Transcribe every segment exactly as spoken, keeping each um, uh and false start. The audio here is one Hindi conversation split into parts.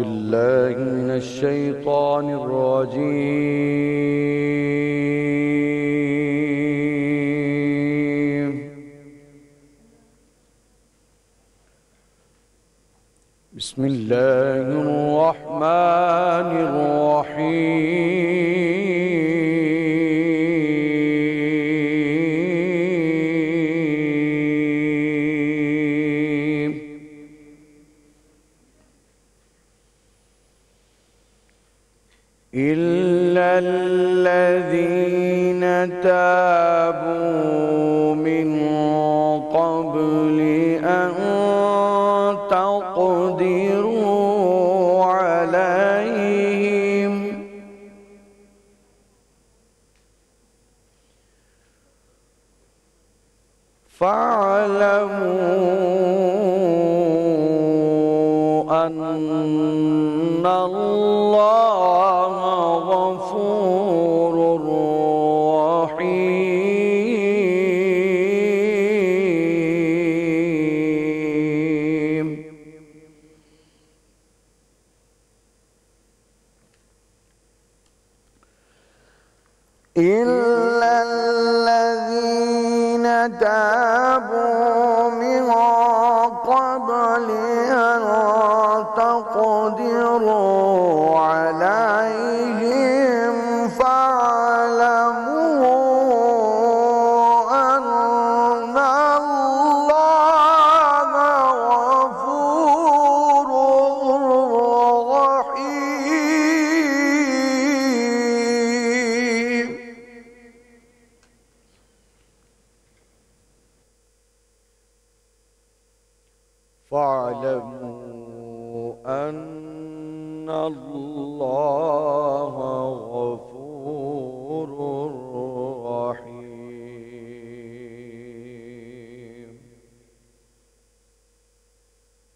बिल्लाहि मिनश शैतानिर रजीम। बिस्मिल्लाहिर रहमानिर रहीम। تابوا من قبل أن تقدروا عليهم فاعلموا أن الله غفور رحيم. إلا الذين تابوا من قبل أن تقدروا عليهم فاعلموا أن الله غفور رحيم. فاعلموا أن الله غفور رحيم. وجاهدوا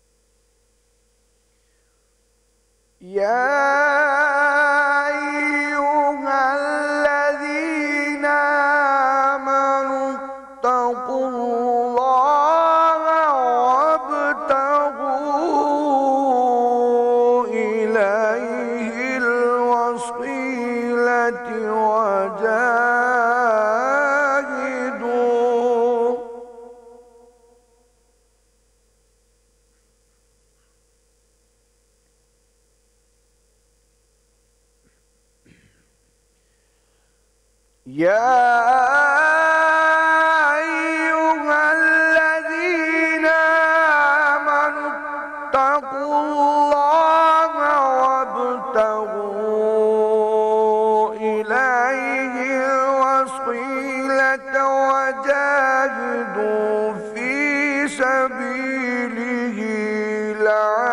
يا وجاهدوا في سبيله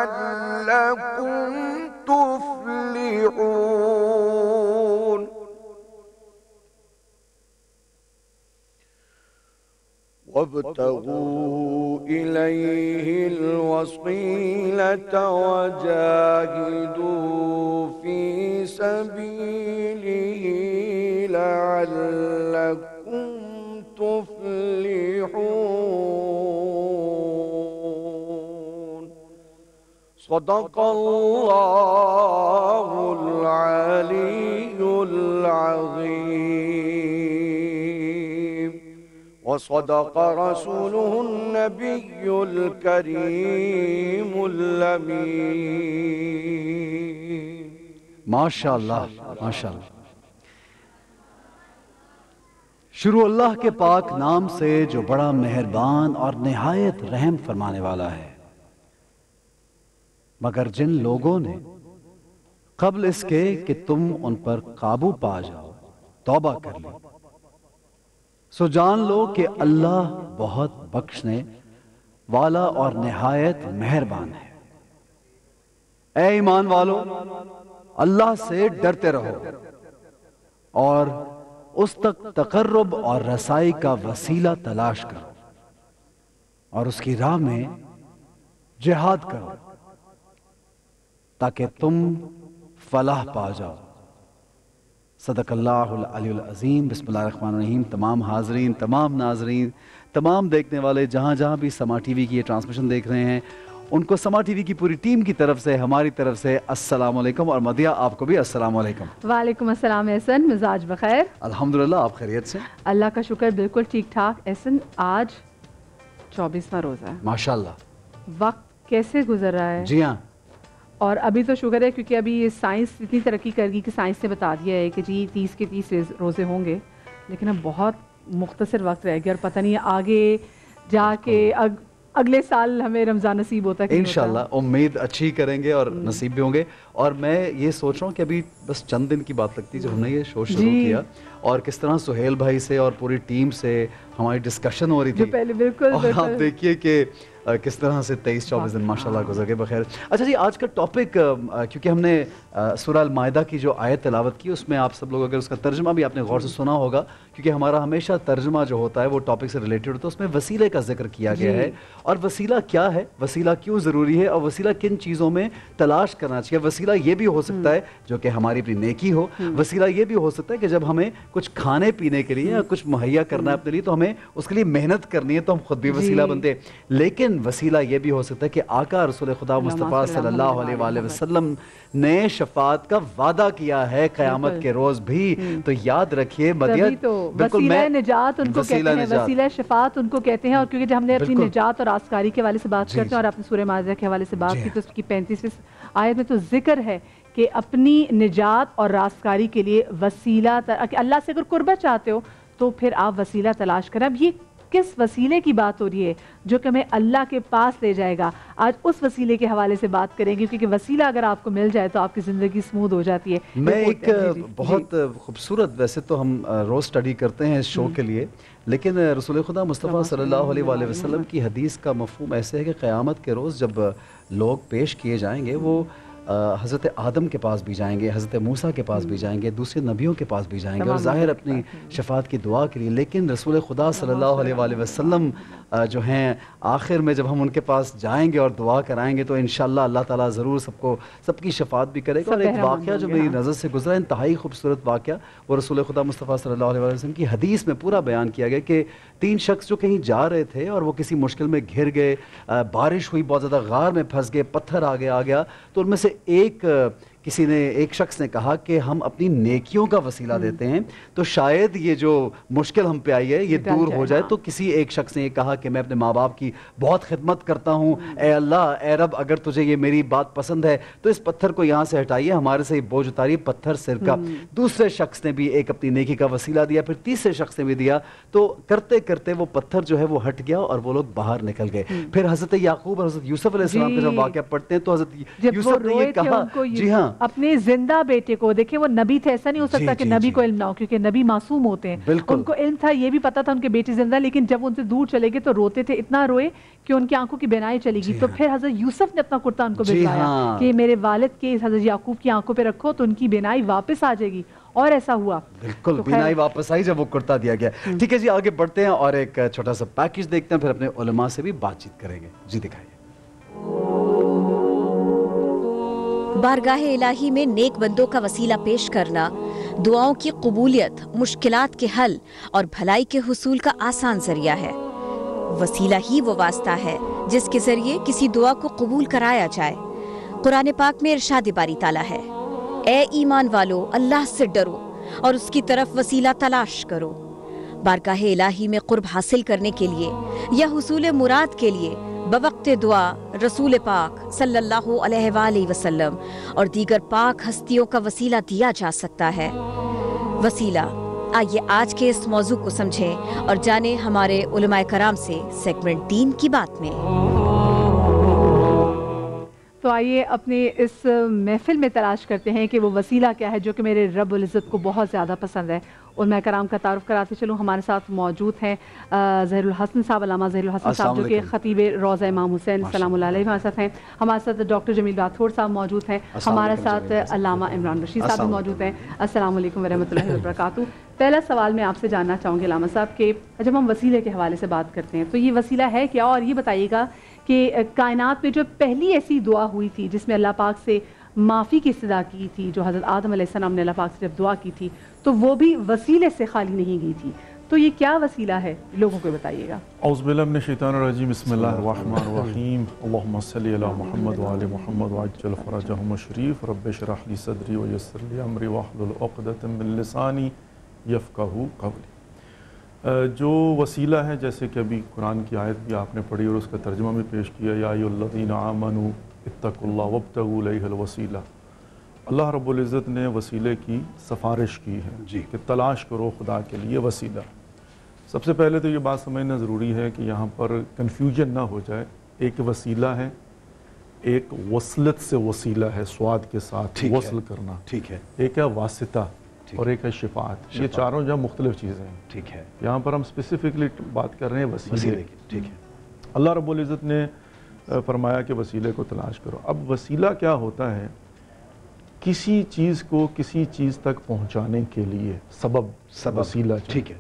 لعلكم تفلحون. وابتغوا إليه الوسيلة وجاهدوا في سبيله لعلكم تفلحون. صدق الله العلي العظيم وصدق رسوله النبي الكريم الأمين. ما شاء الله ما شاء الله। शुरू अल्लाह के पाक नाम से जो बड़ा मेहरबान और निहायत रहम फरमाने वाला है। मगर जिन लोगों ने कब्ल इसके कि तुम उन पर काबू पा जाओ तौबा कर ली, सो जान लो कि अल्लाह बहुत बख्शने वाला और निहायत मेहरबान है। ऐ ईमान वालो, अल्लाह से डरते रहो और उस तक तकर्रब और रसाई का वसीला तलाश करो और उसकी राह में जिहाद करो ताकि तुम फलाह पा जाओ। सदकल्लाहुल अलीयुल अज़ीम। बिस्मिल्लाहिर्रहमानिर्रहीम। तमाम हाजरीन, तमाम नाजरीन, तमाम देखने वाले, जहाँ जहाँ भी समा टीवी की ये ट्रांसमिशन देख रहे हैं, उनको समा टीवी की पूरी टीम की तरफ से, हमारी तरफ से अस्सलाम वालेकुम। और मदिया आपको भी अस्सलाम वालेकुम। वालेकुम अस्सलाम एहसन, मिजाज बखैर? अल्हम्दुलिल्लाह, आप खैरियत से? अल्लाह का शुक्र, बिल्कुल ठीक ठाक। एहसन, आज चौबीसवां रोज़ा है, माशाल्लाह वक्त कैसे गुजर रहा है। जी हाँ, और अभी तो शुगर है क्योंकि अभी ये साइंस इतनी तरक्की कर गई कि साइंस ने बता दिया है कि जी तीस के तीस रोज़े होंगे, लेकिन अब बहुत मुख्तसर वक्त रह गया और पता नहीं आगे जाके अग, अगले साल हमें रमज़ान नसीब होता है। इंशाल्लाह उम्मीद अच्छी करेंगे और नसीब भी होंगे। और मैं ये सोच रहा हूँ कि अभी बस चंद दिन की बात लगती है जब हमने ये शो शुरू किया, और किस तरह सुहेल भाई से और पूरी टीम से हमारी डिस्कशन हो रही थी पहले। बिल्कुल, और आप देखिए कि किस तरह से तेईस चौबीस दिन माशाल्लाह गुजर गए बखैर। अच्छा जी, आज का टॉपिक, क्योंकि हमने सूरह अल-माइदा की जो आयत तिलावत की, उसमें आप सब लोग अगर उसका तर्जुमा भी आपने गौर से सुना होगा, क्योंकि हमारा हमेशा तर्जुमा जो होता है वो टॉपिक से रिलेटेड होता है, उसमें वसीले का जिक्र किया गया है। और वसीला क्या है, वसीला क्यों ज़रूरी है, और वसीला किन चीज़ों में तलाश करना चाहिए। वसीला ये भी हो सकता है जो कि हमारी अपनी नेकी हो, वसीला ये भी हो सकता है कि जब हमें कुछ खाने पीने के लिए या कुछ मुहैया करना है अपने लिए, तो हमें उसके लिए मेहनत करनी है, तो हम खुद भी वसीला बनते हैं। लेकिन वसीला यह भी हो सकता है कि आका रसूल खुदा मुस्तफ़ा सल्लल्लाहु अलैहि वसल्लम ने शफात का वादा किया है क़यामत के रोज भी, तो याद रखिए बिल्कुल। मैं निजात उनको कहते हैं, वसीला शफात उनको कहते हैं। और क्योंकि हमने अपनी निजात और आसकारी के हवाले से बात करते हैं और अपने सूरह माइदा के हवाले से बात की, तो उसकी पैंतीसवीं आयत में तो जिक्र है कि अपनी निजात और रास्तकारी के लिए वसीला, अल्लाह से अगर कुर्बा चाहते हो तो फिर आप वसीला तलाश करें। अब ये किस वसीले की बात हो रही है जो कि हमें अल्लाह के पास ले जाएगा, आज उस वसीले के हवाले से बात करेंगे, क्योंकि वसीला अगर आपको मिल जाए तो आपकी ज़िंदगी स्मूथ हो जाती है। मैं एक बहुत खूबसूरत, वैसे तो हम रोज़ स्टडी करते हैं इस शो के लिए, लेकिन रसूल खुदा मुस्तफ़ा सल्लल्लाहु अलैहि वसल्लम की हदीस का मफ़हूम ऐसे है कि क़यामत के रोज़ जब लोग पेश किए जाएंगे, वो हज़रत आदम के पास भी जाएंगे, हज़रत मूसा के पास भी जाएंगे, दूसरे नबियों के पास भी जाएंगे, और ज़ाहिर अपनी शफात की दुआ के लिए। लेकिन रसूल खुदा सल्लल्लाहु अलैहि वसल्लम जो हैं, आखिर में जब हम उनके पास जाएंगे और दुआ कराएंगे तो इंशाल्लाह अल्लाह ताला ज़रूर सबको, सबकी शफात भी करेगा। और एक वाक़या जो मेरी नज़र से गुजरा, इंतहाई खूबसूरत वाक़या, वो रसूल खुदा मुस्तफ़ा सल्लल्लाहु अलैहि वसल्लम की हदीस में पूरा बयान किया गया कि तीन शख्स जो कहीं जा रहे थे और वो किसी मुश्किल में घिर गए, बारिश हुई, बहुत ज़्यादा गार में फंस गए, पत्थर आगे आ गया, तो उनमें से एक किसी ने, एक शख्स ने कहा कि हम अपनी नेकियों का वसीला देते हैं तो शायद ये जो मुश्किल हम पे आई है ये दूर हो जाए। तो किसी एक शख्स ने ये कहा कि मैं अपने माँ बाप की बहुत खिदमत करता हूँ, ए अल्लाह, ए रब, अगर तुझे ये मेरी बात पसंद है तो इस पत्थर को यहाँ से हटाइए, हमारे से बोझ उतारिए पत्थर सिर का। दूसरे शख्स ने भी एक अपनी नेकी का वसीला दिया, फिर तीसरे शख्स ने भी दिया, तो करते करते वो पत्थर जो है वो हट गया और वो लोग बाहर निकल गए। फिर हज़रत याकूब और हज़रत यूसुफ अलैहिस्सलाम का जब वाक़या पढ़ते हैं तो हज़रत यूसुफ ने ये कहा, जी हाँ, अपने जिंदा बेटे को, देखिए वो नबी थे, ऐसा नहीं हो सकता कि नबी को इल्म ना हो, क्योंकि नबी मासूम होते हैं, उनको इल्म था, ये भी पता था उनके बेटे जिंदा, लेकिन जब उनसे दूर चले गए तो रोते थे, इतना रोए कि उनकी आंखों की बेनाई चली गई। तो फिर हजरत यूसुफ ने अपना कुर्ता उनको भिजवाया कि मेरे वालिद के, हजरत याकूब की आंखों पे रखो तो उनकी बेनाई वापस आ जाएगी, और ऐसा हुआ, बिल्कुल तो बिनाई वापस आई जब वो कुर्ता दिया गया। ठीक है जी, आगे बढ़ते हैं और एक छोटा सा पैकेज देखते हैं, फिर अपने उलेमा से भी बातचीत करेंगे। जी दिखाइए। बारगाहे इलाही में नेक बंदों का वसीला पेश करना दुआओं की कबूलियत, मुश्किलात के हल और भलाई के हुसूल का आसान जरिया है। वसीला ही वो वास्ता है जिसके जरिए किसी दुआ को कबूल कराया जाए। कुरान पाक में इरशाद बारी ताला है, ए ईमान वालो, अल्लाह से डरो और उसकी तरफ वसीला तलाश करो। बारगाहे इलाही में कुर्ब हासिल करने के लिए या हुसूल मुराद के लिए बवक्त दुआ रसूल पाक सल्लल्लाहु अलैहि वसल्लम और दीगर पाक हस्तियों का वसीला दिया जा सकता है। वसीला, आइए आज के इस मौजू को समझें और जानें हमारे उलमाए कराम से सेगमेंट तीन की बात में। तो आइए अपने इस महफिल में तलाश करते हैं कि वो वसीला क्या है जो कि मेरे रब्बुल इज़्ज़त को बहुत ज़्यादा पसंद है। उलमाए कराम का तारुफ कराते चलूँ, हमारे साथ मौजूद हैं ज़हीरुल हसन साहब, अल्लामा ज़हीरुल हसन साहब जो कि ख़तीबे रोज़ा इमाम हुसैन सलाम अलैहि हमारे साथ हैं। हमारे साथ डॉक्टर जमील राठौर साहब मौजूद हैं, हमारे साथ अल्लामा इमरान रशीद साहब भी मौजूद हैं। अस्सलाम वालेकुम वरहमतुल्लाहि वबरकातुहू। पहला सवाल मैं आपसे जानना चाहूँगी अल्लामा साहब के, जब हम वसीले के हवाले से बात करते हैं तो ये वसीला है क्या, और ये बताइएगा कि कायनात में जो पहली ऐसी दुआ हुई थी जिसमें अल्लाह पाक से माफ़ी की इस्तदा की थी, जो हज़रत आदम अलैहिस्सलाम ने अल्लाह पाक से जब दुआ की थी तो वो भी वसीले से खाली नहीं गई थी, तो ये क्या वसीला है, लोगों को बताइएगा। औज़ुबिल्लाहि मिनश्शैतानिर्रजीम, बिस्मिल्लाहिर्रहमानिर्रहीम, अल्लाहुम्मा सल्लि अला मुहम्मद व आलि मुहम्मद वअज्जल फ़रजहुम शरीफ़, रब्बिशरह ली सदरी व यस्सिर ली अमरी वहलुल उक़दतम मिन लिसानी यफ़क़हू क़ौली। जो वसीला है, जैसे कि अभी कुरान की आयत भी आपने पढ़ी और उसका तर्जुमा भी पेश किया, या अय्युहल्लज़ीना आमनू इत्तक़ुल्लाह वब्तगू इलैहिल वसीला। अल्लाह रब्बुल इज़्ज़त ने वसीले की सिफारिश की है जी कि तलाश करो खुदा के लिए वसीला। सबसे पहले तो ये बात समझना ज़रूरी है कि यहाँ पर कन्फ्यूजन ना हो जाए, एक वसीला है, एक वसलत से वसीला है, स्वाद के साथ वसल करना, ठीक है, एक है वासिता और एक है शिफात, ये चारों जहाँ मुख्तलिफ चीज़ें हैं, ठीक है। यहाँ पर हम स्पेसिफिकली बात कर रहे हैं वसीले की, ठीक है। अल्लाह रब्बुल इज़्ज़त ने फरमाया कि वसीले को तलाश करो। अब वसीला क्या होता है? किसी चीज़ को किसी चीज़ तक पहुंचाने के लिए सबब, सबब वसीला, ठीक है, ठीक है।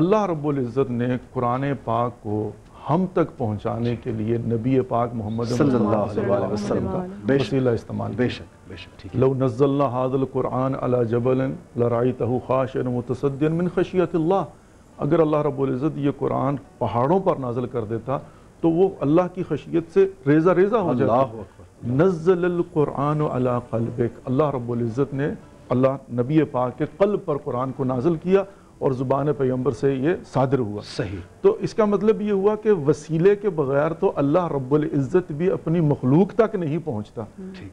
अल्लाह रब्बुल इज़्ज़त ने कुरान पाक को हम तक पहुंचाने के लिए नबी पाक मोहम्मद सल्लल्लाहु अलैहि वसल्लम का वसीला इस्तेमाल, बेशक बेशक, ठीक है। लौ नज़्ज़लना हाज़ल कुरान अला जबलन लराइतहु खाशिअन मुतसद्दिन मिन खशियतिल्लाह। अगर अल्लाह रब्बुल इज़्ज़त ये कुरान पहाड़ों पर नाजिल कर देता तो वो अल्लाह की खशियत से रेजा रेजा हो जाता। नज़्ज़लल कुरान अला क़ल्बिक, अल्लाह रब्बुल इज़्ज़त ने अल्लाह नबी पाक के क़ल्ब पर कुरान को नाजिल किया और ज़ुबान पैगम्बर से ये सादिर हुआ, सही। तो इसका मतलब ये हुआ कि वसीले के बगैर तो अल्लाह रब्बुल इज़्ज़त भी अपनी मखलूक तक नहीं पहुँचता।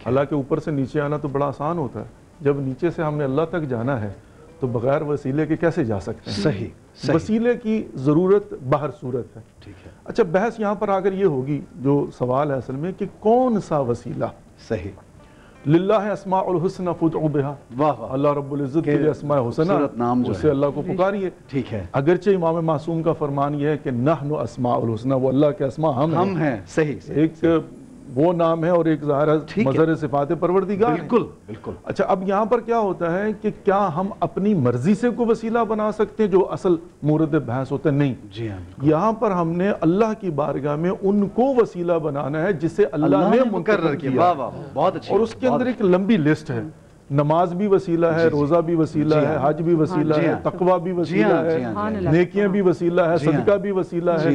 हालाँकि ऊपर से नीचे आना तो बड़ा आसान होता है, जब नीचे से हमने अल्लाह तक जाना है तो बगैर वसीले के कैसे जा सकते हैं, सही, सही। वसीले की ज़रूरत बाहर सूरत है, ठीक है। अच्छा, बहस यहाँ पर आकर ये होगी, जो सवाल है असल में, कि कौन सा वसीला सही। लिल्लाह अस्माउल हुस्ना फदउ बिहा, वाह, अल्लाह रब्बुल इज़्ज़त के अस्माए हुस्ना, नाम जो उससे अल्लाह को पुकारिए, ठीक है। अगरचे इमाम मासूम का फरमान यह है कि नहनु अस्माउल हुस्ना, वो अल्लाह के अस्मा हम हम हैं, सही, एक वो नाम है और एक मज़हर सिफ़ात परवरदिगार, बिल्कुल बिल्कुल। अच्छा, अब यहाँ पर क्या होता है कि क्या हम अपनी मर्जी से को वसीला बना सकते हैं, जो असल मुरद बहस होता है? नहीं जी, यहाँ पर हमने अल्लाह की बारगाह में उनको वसीला बनाना है जिसे अल्लाह ने मुकर्रर किया। वाह वाह, बहुत अच्छी। और उसके अंदर एक लंबी लिस्ट है, नमाज भी वसीला है, रोज़ा भी वसीला है, हज भी वसीला है, तकवा भी वसीला है, नेकियां भी वसीला है, सदका भी वसीला है,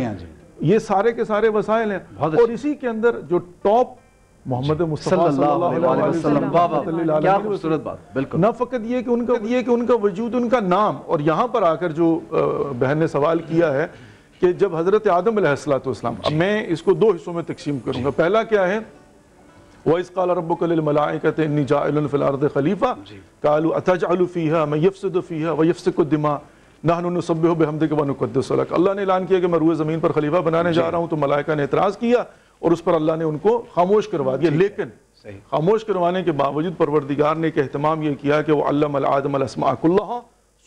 ये सारे के सारे वसाइल हैं। और इसी के अंदर जो टॉप मोहम्मद मुस्तफा सल्लल्लाहु अलैहि वसल्लम, क्या खूबसूरत बात, बिल्कुल। ना फकत ये कि उनका ये कि उनका वजूद, उनका नाम। और यहाँ पर आकर जो बहन ने सवाल किया है कि जब हज़रत आदम अलैहिस्सलाम, मैं इसको दो हिस्सों में तकसीम करूँगा। पहला क्या है? वइज़ क़ाल रब्बुका लिलमलाइकति इन्नी जाइलुन फ़िल अर्दि ख़लीफ़ा क़ालू अतजअलु फ़ीहा मन यफ़सिदु फ़ीहा व यफ़सिकु दिमा नाहनु नुसब्बिहु बिहम्दिका व नुक़द्दिसु लक। अल्लाह ने ऐलान किया कि मैं रूए ज़मीन पर खलीफा बनाने जा रहा हूँ, तो मलाइका ने एतराज़ किया और उस पर अल्लाह ने उनको खामोश करवा दिया। लेकिन खामोश करवाने के बावजूद परवरदिगार ने एक अहतमाम यह किया कि वह अल्लाम आदम अलअस्मा कुल्लहा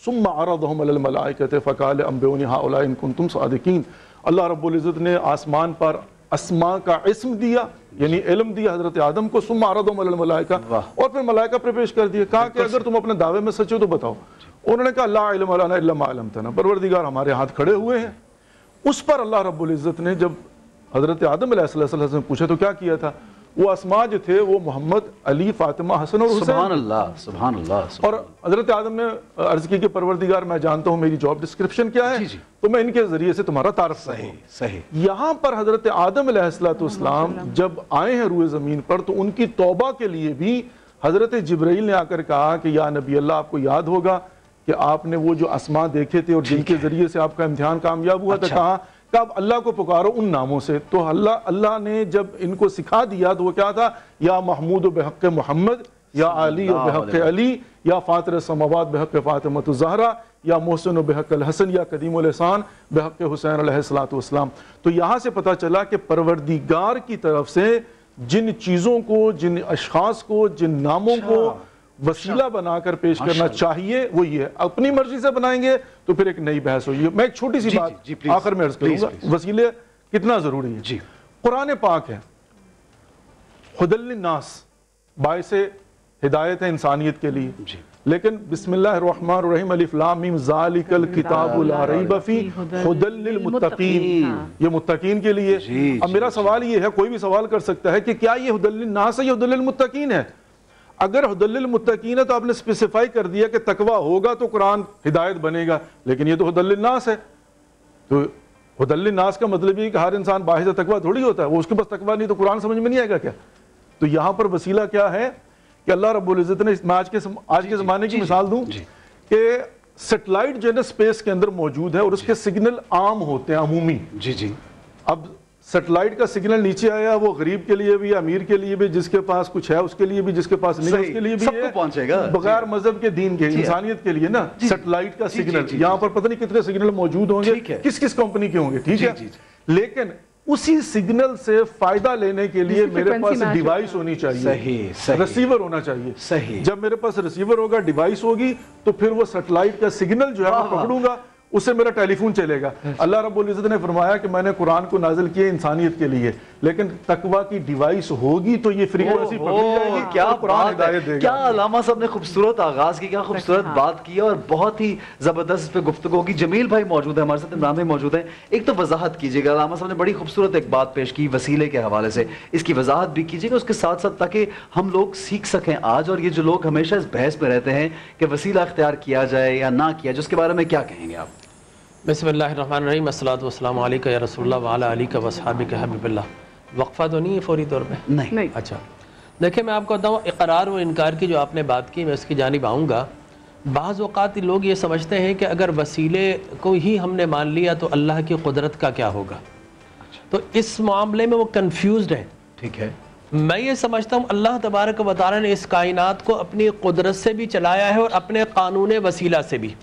सुम्मा अरदहुम अलल मलाइकति फ़क़ाल अम्बिऊनी हाउलाइ इन कुन्तुम सादिक़ीन। अल्लाह रब्बुल इज़्ज़त ने आसमान पर अस्मा का इस्म दिया, यानी इल्म दिया हजरत आदम को, सुम्मा अरदहुम अलल मलाइका, और फिर मलाइका पर पेश कर दिया, कहा कि अगर तुम अपने दावे में सच हो तो बताओ। उन्होंने कहा ला इल्म लना इल्ला मा अल्लमतना, परवरदिगार हमारे हाथ खड़े हुए हैं। उस पर अल्लाह रब्बुल इज़्ज़त ने जब हज़रत आदम अलैहिस्सलाम से पूछा तो क्या किया था? वो आसमा जो थे वो मोहम्मद, अली, फातिमा, हसन और हुसैन। सुभान अल्लाह, सुभान अल्लाह। और हज़रत आदम ने अर्ज़ की कि परवरदिगार मैं जानता हूँ मेरी जॉब डिस्क्रिप्शन क्या है, तो मैं इनके ज़रिए से तुम्हारा तारफ़ सही सही। यहाँ पर हज़रत आदम अलैहिस्सलाम जब आए हैं रूए ज़मीन पर, तो उनकी तौबा के लिए भी हज़रत जिब्राइल ने आकर कहा कि या नबी अल्लाह, आपको याद होगा कि आपने वो जो आसमान देखे थे और जिनके ज़रिए से आपका इम्तिहान कामयाब हुआ था, कहा कि आप अल्लाह को पुकारो उन नामों से। तो अल्लाह अल्लाह ने जब इनको सिखा दिया तो वो क्या था? या महमूद बेहक मोहम्मद, या अली बेहक अली, या फ़ातिर समावात बेहक फ़ातिमत ज़हरा, या मोहसिन बेहक हसन, या कदीम लहसान बेहक हुसैन अलैहिस्सलाम। तो यहाँ से पता चला कि परवरदिगार की तरफ से जिन चीज़ों को, जिन अशख़ास को, जिन नामों को वसीला बनाकर पेश करना चाहिए वो ये है। अपनी मर्जी से बनाएंगे तो फिर एक नई बहस होगी। मैं एक छोटी सी जी, बात जी, जी, आखिर में अर्ज करूंगा, वसीले कितना जरूरी है जी। कुरान पाक है हुदल्लिन्नास, बायसे हिदायत है इंसानियत के लिए जी। लेकिन बिस्मिल्लाहिर्रहमानिर्रहीम अलिफ लाम मीम ज़ालिकल किताबु ला रैब फीह हुदल्लिल मुत्तकीन, ये मुत्तकीन के लिए। अब मेरा सवाल ये है, कोई भी सवाल कर सकता है कि क्या ये हुदल्लिन्नास है या हुदल्लिल मुत्तकीन है? अगर हुदल्लिल मुत्तकीन है तो आपने स्पेसिफाई कर दिया कि तकवा होगा तो कुरान हिदायत बनेगा, लेकिन ये तो हुदल्लिल नास है। तो हुदल्लिल नास का मतलब ये कि हर इंसान बाहिज़ तकवा थोड़ी होता है, वो उसके पास तकवा नहीं तो कुरान समझ में नहीं आएगा क्या? तो यहाँ पर वसीला क्या है कि अल्लाह रब्बुल इज़्ज़त ने, मैं आज के सम, आज के ज़माने की मिसाल दूँ कि सेटेलाइट जो है ना स्पेस के अंदर मौजूद है और उसके सिग्नल आम होते हैं, अमूमी। जी जी, अब सेटेलाइट का सिग्नल नीचे आया, वो गरीब के लिए भी, अमीर के लिए भी, जिसके पास कुछ है उसके लिए भी, जिसके पास नहीं उसके लिए भी, सबको पहुंचेगा बगैर मजहब के, दीन के, इंसानियत के लिए ना सेटेलाइट का सिग्नल। यहाँ पर पता नहीं कितने सिग्नल मौजूद होंगे, किस किस कंपनी के होंगे, ठीक है। लेकिन उसी सिग्नल से फायदा लेने के लिए मेरे पास डिवाइस होनी चाहिए, सही, सही, रिसीवर होना चाहिए, सही। जब मेरे पास रिसीवर होगा, डिवाइस होगी, तो फिर वो सैटेलाइट का सिग्नल जो है मैं पकड़ूंगा, उससे मेरा टेलीफोन चलेगा। अल्लाह रब्बुल इज़्ज़त ने फरमाया कि मैंने कुरान को नाजिल किया इंसानियत के लिए, लेकिन तकवा की डिवाइस होगी तो ये फ्रीक्वेंसी पकड़ी जाएगी, क्या कुरान हिदायत देगा। क्या अल्लामा साहब ने खूबसूरत आगाज की, क्या खूबसूरत बात की और बहुत ही जबरदस्त इस पर गुफ्तगू होगी। जमील भाई मौजूद है हमारे साथ, इमरान भाई मौजूद है। एक तो वजाहत कीजिएगा, अल्लामा साहब ने बड़ी खूबसूरत एक बात पेश की वसीले के हवाले से, इसकी वजाहत भी कीजिएगा उसके साथ साथ, ताकि हम लोग सीख सकें आज। और ये जो लोग हमेशा इस बहस में रहते हैं कि वसीला अख्तियार किया जाए या ना किया जाए, उसके बारे में क्या कहेंगे आप? बिस्मिल्लाहिर्रहमानिर्रहीम, अस्सलातु वस्सलामु अलैका या रसूलल्लाह व अला आलिका व अस्हाबिका हबीबल्लाह। वक्फा तो नहीं है फौरी तौर पे? नहीं, नहीं। अच्छा, देखिए मैं आपको बताऊँ, इकरार व इनकार की जो आपने बात की, मैं उसकी जानिब आऊँगा। बाज़ औक़ात लोग ये समझते हैं कि अगर वसीले को ही हमने मान लिया तो अल्लाह की कुदरत का क्या होगा। अच्छा। तो इस मामले में वो कन्फ्यूज़ हैं। ठीक है, मैं ये समझता हूँ अल्लाह तबारक व तआला ने इस कायनात को अपनी कुदरत से भी चलाया है और अपने कानून वसीला से भी।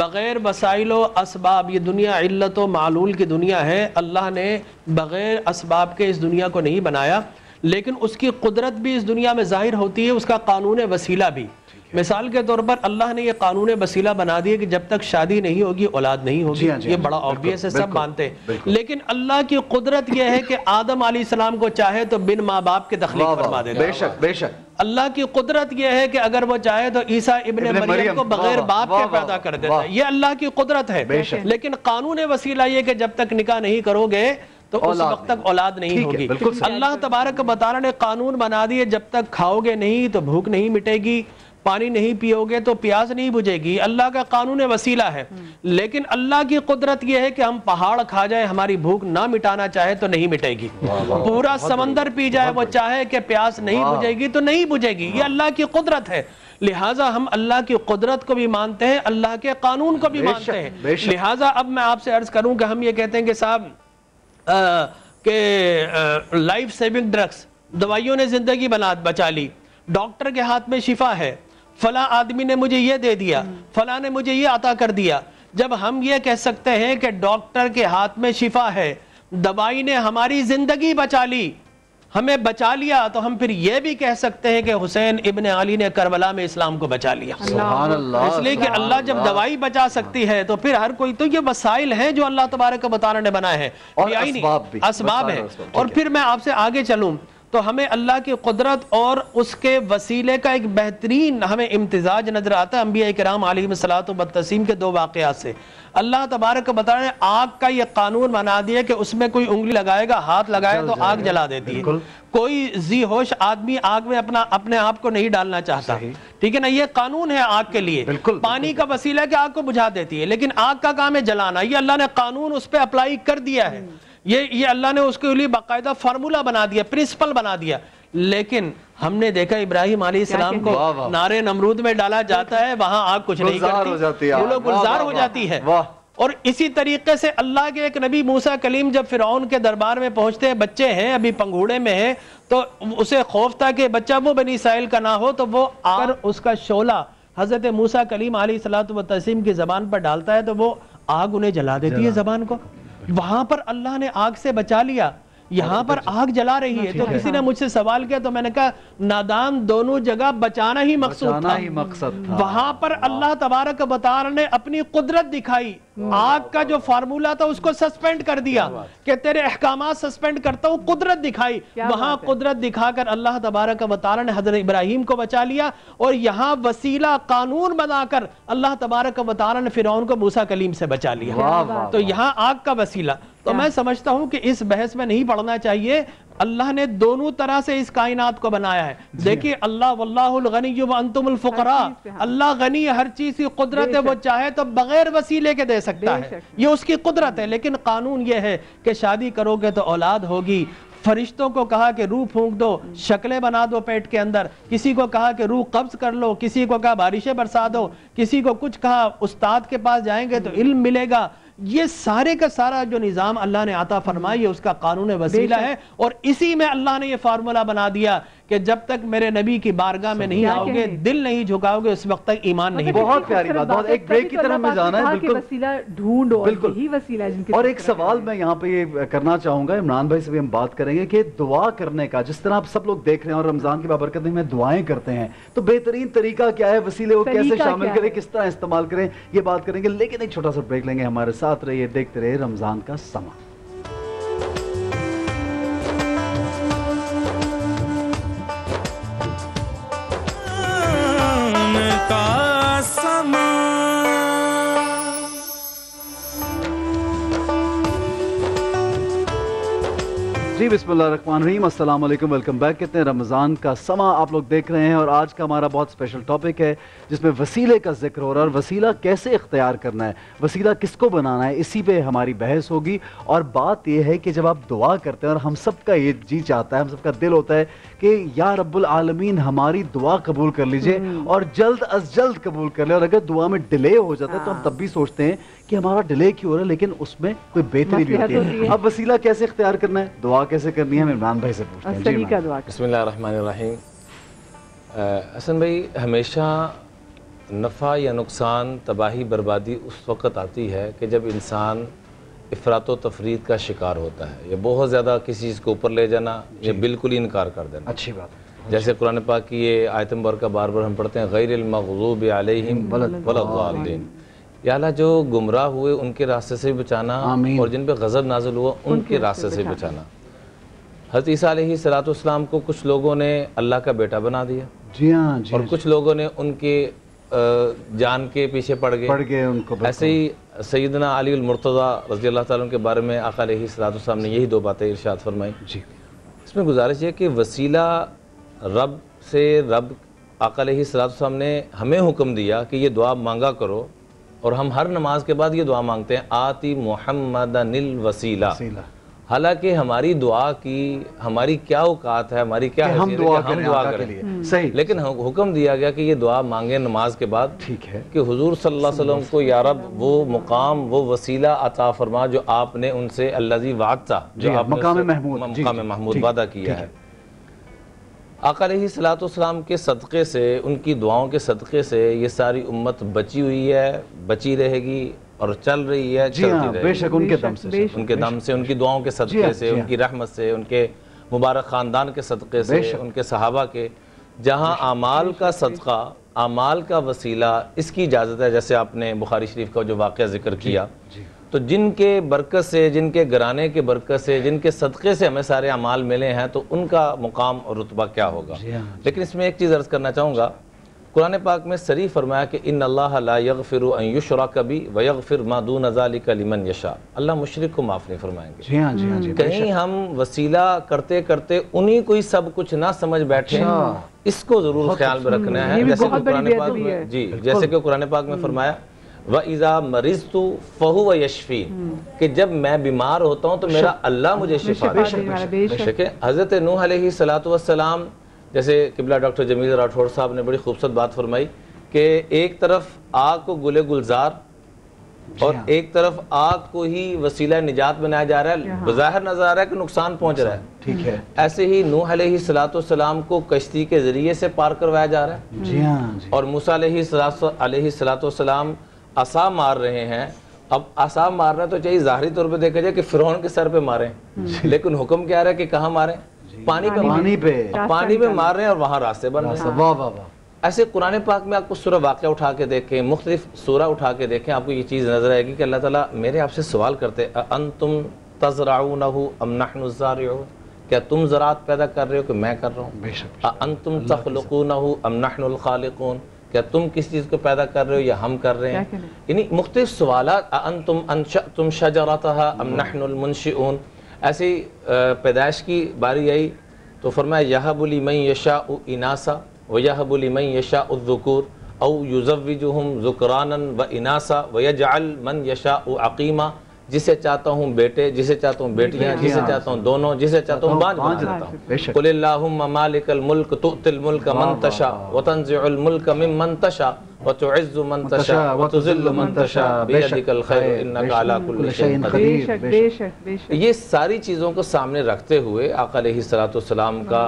बग़ैर वसाइल व असबाब, ये दुनिया इल्लत व मालूल की दुनिया है, अल्लाह ने बग़ैर असबाब के इस दुनिया को नहीं बनाया, लेकिन उसकी कुदरत भी इस दुनिया में ज़ाहिर होती है, उसका कानून वसीला भी। मिसाल के तौर पर अल्लाह ने यह कानून वसीला बना दिया कि जब तक शादी नहीं होगी औलाद नहीं होगी, ये बड़ा ऑब्वियस है, सब मानते हैं। लेकिन अल्लाह की कुदरत यह है कि आदम अलैहि सलाम को चाहे तो बिन माँ बाप के तख्लीक फरमा देता है। बेशक बेशक, अल्लाह की कुदरत यह है कि अगर वो चाहे तो ईसा इब्ने मरियम को बगैर बाप के पैदा कर देता है, ये अल्लाह की कुदरत है। लेकिन कानून वसीला ये कि जब तक निकाह नहीं करोगे तो उस वक्त तक औलाद नहीं होगी। अल्लाह तबारक व तआला ने कानून बना दिए जब तक खाओगे नहीं तो भूख नहीं मिटेगी, पानी नहीं पियोगे तो प्यास नहीं बुझेगी, अल्लाह का कानून वसीला है। लेकिन अल्लाह की कुदरत यह है कि हम पहाड़ खा जाए, हमारी भूख ना मिटाना चाहे तो नहीं मिटेगी, पूरा समंदर पी जाए वो चाहे कि प्यास नहीं बुझेगी तो नहीं बुझेगी, ये अल्लाह की कुदरत है। लिहाजा हम अल्लाह की कुदरत को भी मानते हैं, अल्लाह के कानून को भी मानते हैं। लिहाजा अब मैं आपसे अर्ज करूँ कि हम ये कहते हैं कि साहब के लाइफ सेविंग ड्रग्स, दवाइयों ने जिंदगी बना बचा ली, डॉक्टर के हाथ में शिफा है, फला आदमी ने मुझे ये दे दिया, फला ने मुझे ये अता कर दिया। जब हम ये कह सकते हैं कि डॉक्टर के हाथ में शिफा है, दवाई ने हमारी जिंदगी बचा ली, हमें बचा लिया, तो हम फिर ये भी कह सकते हैं कि हुसैन इब्न अली ने करबला में इस्लाम को बचा लिया। सुभान अल्लाह। इसलिए कि अल्लाह जब दवाई बचा सकती है तो फिर हर कोई, तो ये वसाइल हैं जो अल्लाह तबारक व तआला ने बनाए हैं, असबाब है। और फिर मैं आपसे आगे चलूँ तो हमें अल्लाह की कुदरत और उसके वसीले का एक बेहतरीन हमें इम्तिजाज नज़र आता है अम्बिया इकराम अलैहिस्सलातु वत्तस्लीम के दो वाक़यात से। अल्लाह तबारक व तआला ने आग का यह कानून बना दिया कि उसमें कोई उंगली लगाएगा, हाथ लगाए तो आग जला देती है, कोई जी होश आदमी आग में अपना अपने आप को नहीं डालना चाहता, ठीक है ना, ये कानून है आग के लिए। पानी का वसीला कि आग को बुझा देती है, लेकिन आग का काम है जलाना, ये अल्लाह ने कानून उस पर अप्लाई कर दिया है, ये ये अल्लाह ने उसके लिए बाकायदा फार्मूला बना दिया, प्रिंसिपल बना दिया। लेकिन हमने देखा इब्राहिम अलैहिस्सलाम को वाँ वाँ। नारे नमरूद में डाला जाता है, वहां आग कुछ नहीं करती, गुलजार गुलजार हो जाती है। और इसी तरीके से अल्लाह के एक नबी मूसा कलीम जब फिरौन के दरबार में पहुंचते हैं, बच्चे हैं अभी पंगूड़े में हैं, तो उसे खौफ था कि बच्चा वो बनी इसराइल का ना हो, तो वो आग उसका शोला हजरत मूसा कलीम अलैहिस्सलातु वत्तस्लीम की जबान पर डालता है तो वो आग उन्हें जला देती है जबान को। वहां पर अल्लाह ने आग से बचा लिया, यहाँ पर आग जला रही है। तो किसी ने मुझसे सवाल किया तो मैंने कहा नादान दोनों जगह बचाना ही मकसद था, मकसद था। वहां पर अल्लाह तबारक व तआला ने अपनी कुदरत दिखाई, आग का जो फार्मूला था उसको सस्पेंड कर दिया कि तेरे अहकामात सस्पेंड करता हूँ, कुदरत दिखाई, वहां कुदरत दिखाकर अल्लाह तबारक व तआला ने हजरत इब्राहिम को बचा लिया, और यहाँ वसीला कानून बनाकर अल्लाह तबारक व तआला ने फिरौन को मूसा कलीम से बचा लिया। तो यहाँ आग का वसीला, तो मैं समझता हूँ कि इस बहस में नहीं पड़ना चाहिए अल्लाह ने दोनों तरह से इस कायनात को बनाया है। देखिए अल्लाह वल्लाहुल गनी व अंतुमुल फुकरा, अल्लाह गनी हर चीज की कुदरत है, वो चाहे तो बगैर वसीले के दे सकता है, ये उसकी कुदरत है। लेकिन कानून ये है कि शादी करोगे तो औलाद होगी। फरिश्तों को कहा कि रूह फूंक दो, शक्लें बना दो पेट के अंदर, किसी को कहा कि रूह कब्ज कर लो, किसी को कहा बारिशें बरसा दो, किसी को कुछ कहा उस्ताद के पास जाएंगे तो इल्म मिलेगा। ये सारे का सारा जो निज़ाम अल्लाह ने आता फरमाई है उसका कानून वसीला है। और इसी में अल्लाह ने ये फार्मूला बना दिया कि जब तक मेरे नबी की बारगाह में नहीं आओगे, दिल नहीं झुकाओगे, उस वक्त तक ईमान नहीं। बहुत प्यारी बात, बहुत एक ब्रेक की तरफ में जाना है, बिल्कुल वसीला ढूंढो, बिल्कुल ही वसीला जिनके। और एक सवाल मैं यहाँ पे करना चाहूंगा, इमरान भाई से भी हम बात करेंगे कि दुआ करने का, जिस तरह आप सब लोग देख रहे हैं और रमजान की बाबरकत में दुआएं करते हैं, तो बेहतरीन तरीका क्या है, वसीले को कैसे शामिल करें, किस तरह इस्तेमाल करें, ये बात करेंगे। लेकिन एक छोटा सा ब्रेक लेंगे, हमारे साथ रहिए, देखते रहिए रमजान का समा। जी बिस्मिल्लाहिर्रहमानिर्रहीम, अस्सलाम वालेकुम, वेलकम बैक। कहते हैं रमज़ान का समा आप लोग देख रहे हैं और आज का हमारा बहुत स्पेशल टॉपिक है जिसमें वसीले का जिक्र हो रहा है और वसीला कैसे इख्तियार करना है, वसीला किसको बनाना है, इसी पे हमारी बहस होगी। और बात यह है कि जब आप दुआ करते हैं और हम सब का ये जी चाहता है, हम सब का दिल होता है कि या रब्बुल आलमीन हमारी दुआ कबूल कर लीजिए और जल्द अज जल्द कबूल कर ले। और अगर दुआ में डिले हो जाता है तो हम तब भी सोचते हैं कि हमारा डिले क्यों हो रहा है, लेकिन उसमें कोई बेहतरी भी होती है। अब वसीला कैसे इख्तियार करना है, दुआ कैसे करनी है, हम इमरान भाई से पूछते हैं। बिस्मिल्लाहिर्रहमानिर्रहीम। हसन भाई, हमेशा नफ़ा या नुकसान, तबाही बर्बादी उस वक़्त आती है कि जब इंसान इफ़रात व तफरीद का शिकार होता है, या बहुत ज़्यादा किसी चीज़ को ऊपर ले जाना या बिल्कुल ही इनकार कर देना। अच्छी बात है, जैसे कुरान पाक की ये आयत मुबारक बार बार हम पढ़ते हैं, गैरिल मग़ज़ूबि अलैहिम वलद्दाल्लीन, या अल्लाह जो गुमराह हुए उनके रास्ते से बचाना और जिन पे गज़ब नाज़िल हुआ उनके, उनके रास्ते से बचाना। हज़रत ईसा अलैहिस्सलाम को कुछ लोगों ने अल्लाह का बेटा बना दिया, जी हाँ, जी और कुछ लोगों ने उनके जान के पीछे पड़ गए पड़ गए उनको। ऐसे ही सैयदना अली अल मुर्तज़ा रज़ी अल्लाह ताला के बारे में आका अलैहिस्सलाम ने यही दो बातें इरशाद फरमाई। जी, इसमें गुजारिश है कि वसीला रब से, रब आका अलैहिस्सलाम ने हमें हुक्म दिया कि ये दुआ मांगा करो और हम हर नमाज के बाद ये दुआ मांगते हैं, आती मुहम्मदनिल वसीला। हालांकि हमारी दुआ की, हमारी क्या औकात है, हमारी क्या हम दुआ करें, हम दुआ करें, सही, लेकिन हुक्म दिया गया कि ये दुआ मांगे नमाज के बाद। ठीक है कि हुजूर सल्लल्लाहु अलैहि वसल्लम को या रब वो मुकाम, वो वसीला अता फरमा जो आपने उनसे अल्लाजी वादा, जो आप मकाम महमूद, मकाम महमूद वादा किया है। आका अलैहिस्सलातु वस्सलाम के सदक़े से, उनकी दुआओं के सदक़े से ये सारी उम्मत बची हुई है, बची रहेगी और चल रही है, चलती हाँ, रहेगी। बेशक उनके दम से, उनके दम से, उनकी दुआओं के सदक़े से, उनकी रहमत से, उनके मुबारक ख़ानदान के सदक़े से, उनके सहाबा के, जहाँ आमाल का सदक़ा, आमाल का वसीला, इसकी इजाज़त है। जैसे आपने बुखारी शरीफ का जो वाक़या ज़िक्र किया, तो जिनके बरकत से, जिनके घराने के बरकत से, जिनके सदक़े से हमें सारे अमाल मिले हैं, तो उनका मुकाम और रुतबा क्या होगा। लेकिन इसमें एक चीज़ अर्ज़ करना चाहूँगा, कुरान पाक में सरी फरमाया कि इन अल्लाह ला यगफिरु अन युशरका बि व यगफिर मा दून ज़ालिका लिमन यशा, अल्लाह मुशरिक को माफ़ नहीं फरमाएंगे। जी हाँ, जी हाँ, जी, कहीं हम वसीला करते करते उन्हीं को ही सब कुछ ना समझ बैठे, इसको ज़रूर ख्याल में रखना है। जैसे कुरान पाक में, जी, जैसे कि कुरान पाक में फरमाया व इज़ा मरिज़तु फ़हुव यशफ़ी, कि जब मैं बीमार होता हूँ तो मेरा अल्लाह मुझे शिफा देता है। हज़रत नूह अलैहिस्सलातु वस्सलाम, जैसे किबला डॉक्टर जमील राठौर साहब ने बड़ी खूबसूरत बात फरमाई कि एक तरफ आग को गुले गुलजार और एक तरफ आग को ही वसीला निजात बनाया जा रहा है, बज़ाहिर नजर आ रहा है कि नुकसान पहुँच रहा है। ठीक है, ऐसे ही नूह अलैहिस्सलातु वस्सलाम को कश्ती के जरिए से पार करवाया जा रहा है और मूसा अलैहिस्सलातु वस्सलाम आसा मार रहे हैं। अब आसा मारना तो चाहिए, ज़ाहरी तौर पे देखा जाए कि फिरौन के सर पे मारें, लेकिन हुक्म क्या रहा है कि कहाँ मारें, पानी पे, पानी पे, पानी पे मार रहे हैं और वहाँ रास्ते बन रहे। ऐसे कुरान पाक में आपको सूरह वाक़िया उठा के देखें, मुख्तलिफ सूरह उठा के देखें, आपको ये चीज़ नजर आएगी कि अल्लाह ताला मेरे आपसे सवाल करते हैं, अंतुम तज़राऊनहु अम नहनु ज़ारिऊन, क्या तुम ज़राअत पैदा कर रहे हो कि मैं कर रहा हूँ, अंतुम तख़्लुक़ूनहु अम नहनुल ख़ालिक़ून, क्या तुम किसी चीज़ को पैदा कर रहे हो या हम कर रहे हैं। यानी मुख्तलिफ सवालात, अंतुम अनशअतुम शजरतहा अम नहनुल मुनशिऊन, ऐसे ही पैदाइश की बारी आई तो फरमाया यहबुली मई यशा इनासा व यहबुली मई यशा उज़्ज़ुकूर औ युज़व्विजुहुम ज़ुकरानन व इनासा व यजअल मन यशा अक़ीमा। जिसे चाहता हूँ बेटे, जिसे चाहता हूँ बेटियाँ, जिसे चाहता हूँ दोनों, जिसे चाहता हूँ बाँझ बना देता हूँ। कुल अल्लाहुम्मा मालिकल मुल्क तुअतिल मुल्क मन तशा व तंज़िउल मुल्क मिम्मन तशा व तुइज़्ज़ु मन तशा व तुज़िल्लु मन तशा बियदिकल खैर इन्नका अला कुल्लि शैइन क़दीर। ये सारी चीज़ों को सामने रखते हुए आका अलैहिस्सलातु वस्सलाम का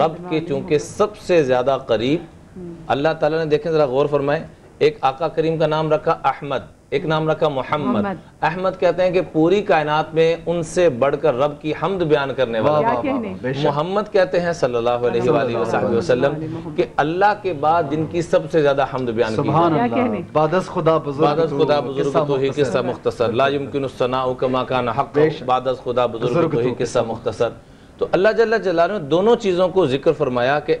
रब के चूँकि सबसे ज़्यादा करीब अल्लाह ताला ने, देखें ज़रा गौर फरमाएं, एक आका करीम का नाम रखा अहमद, एक नाम रखा मोहम्मद। अहमद कहते हैं कि पूरी कायनात में उनसे बढ़कर रब की हमद बयान करने वाला मोहम्मद कहते हैं सल्लल्लाहु अलैहि वसल्लम कि अल्लाह के बाद जिनकी सबसे ज्यादा हमद बयान की। तो अल्लाह जल्ल जलालहू ने दोनों चीज़ों को जिक्र फरमाया कि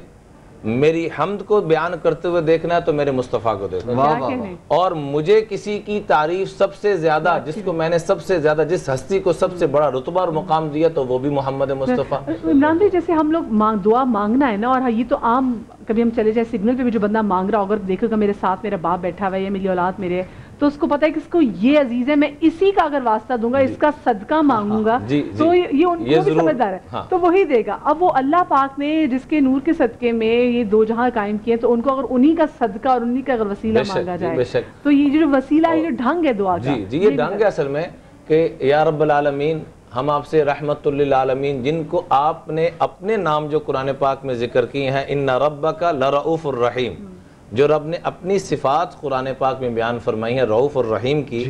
मेरी हमद को बयान करते हुए देखना है तो मेरे मुस्तफ़ा को देखना, और मुझे किसी की तारीफ सबसे ज़्यादा, जिसको मैंने सबसे ज़्यादा, जिस हस्ती को सबसे बड़ा रुतबा और मुकाम दिया तो वो भी मोहम्मद मुस्तफ़ा। इमरान भाई, जैसे हम लोग मांग दुआ मांगना है ना, और ये तो आम कभी हम चले जाए सिग्नल पे भी जो बंदा मांग रहा होगा देखेगा मेरे साथ मेरा बाप बैठा हुआ है या मेरी औलाद मेरे, तो उसको पता है कि इसको ये अजीज है, मैं इसी का अगर वास्ता दूंगा, इसका सदका मांगूंगा जी, जी, तो ये उनको ये भी समझदार है, हाँ। तो वही देगा। अब वो अल्लाह पाक ने जिसके नूर के सदके में ये दो जहां कायम किए, तो उनको अगर उन्हीं का सदका और उन्हीं का अगर वसीला मांगा जाए तो ये जो वसीला है, ये ढंग है दुआ का, ये ढंग है असल में कि या रब्बल आलमीन हम आपसे रहमतुल लिल आलमीन, जिनको आपने अपने नाम जो कुरान पाक में जिक्र किए हैं, इन्ना रब्बका लरऊफुर रहीम, जो रब ने अपनी सिफ़ात कुरान पाक में बयान फरमाई है रऊफ़ और रहीम की,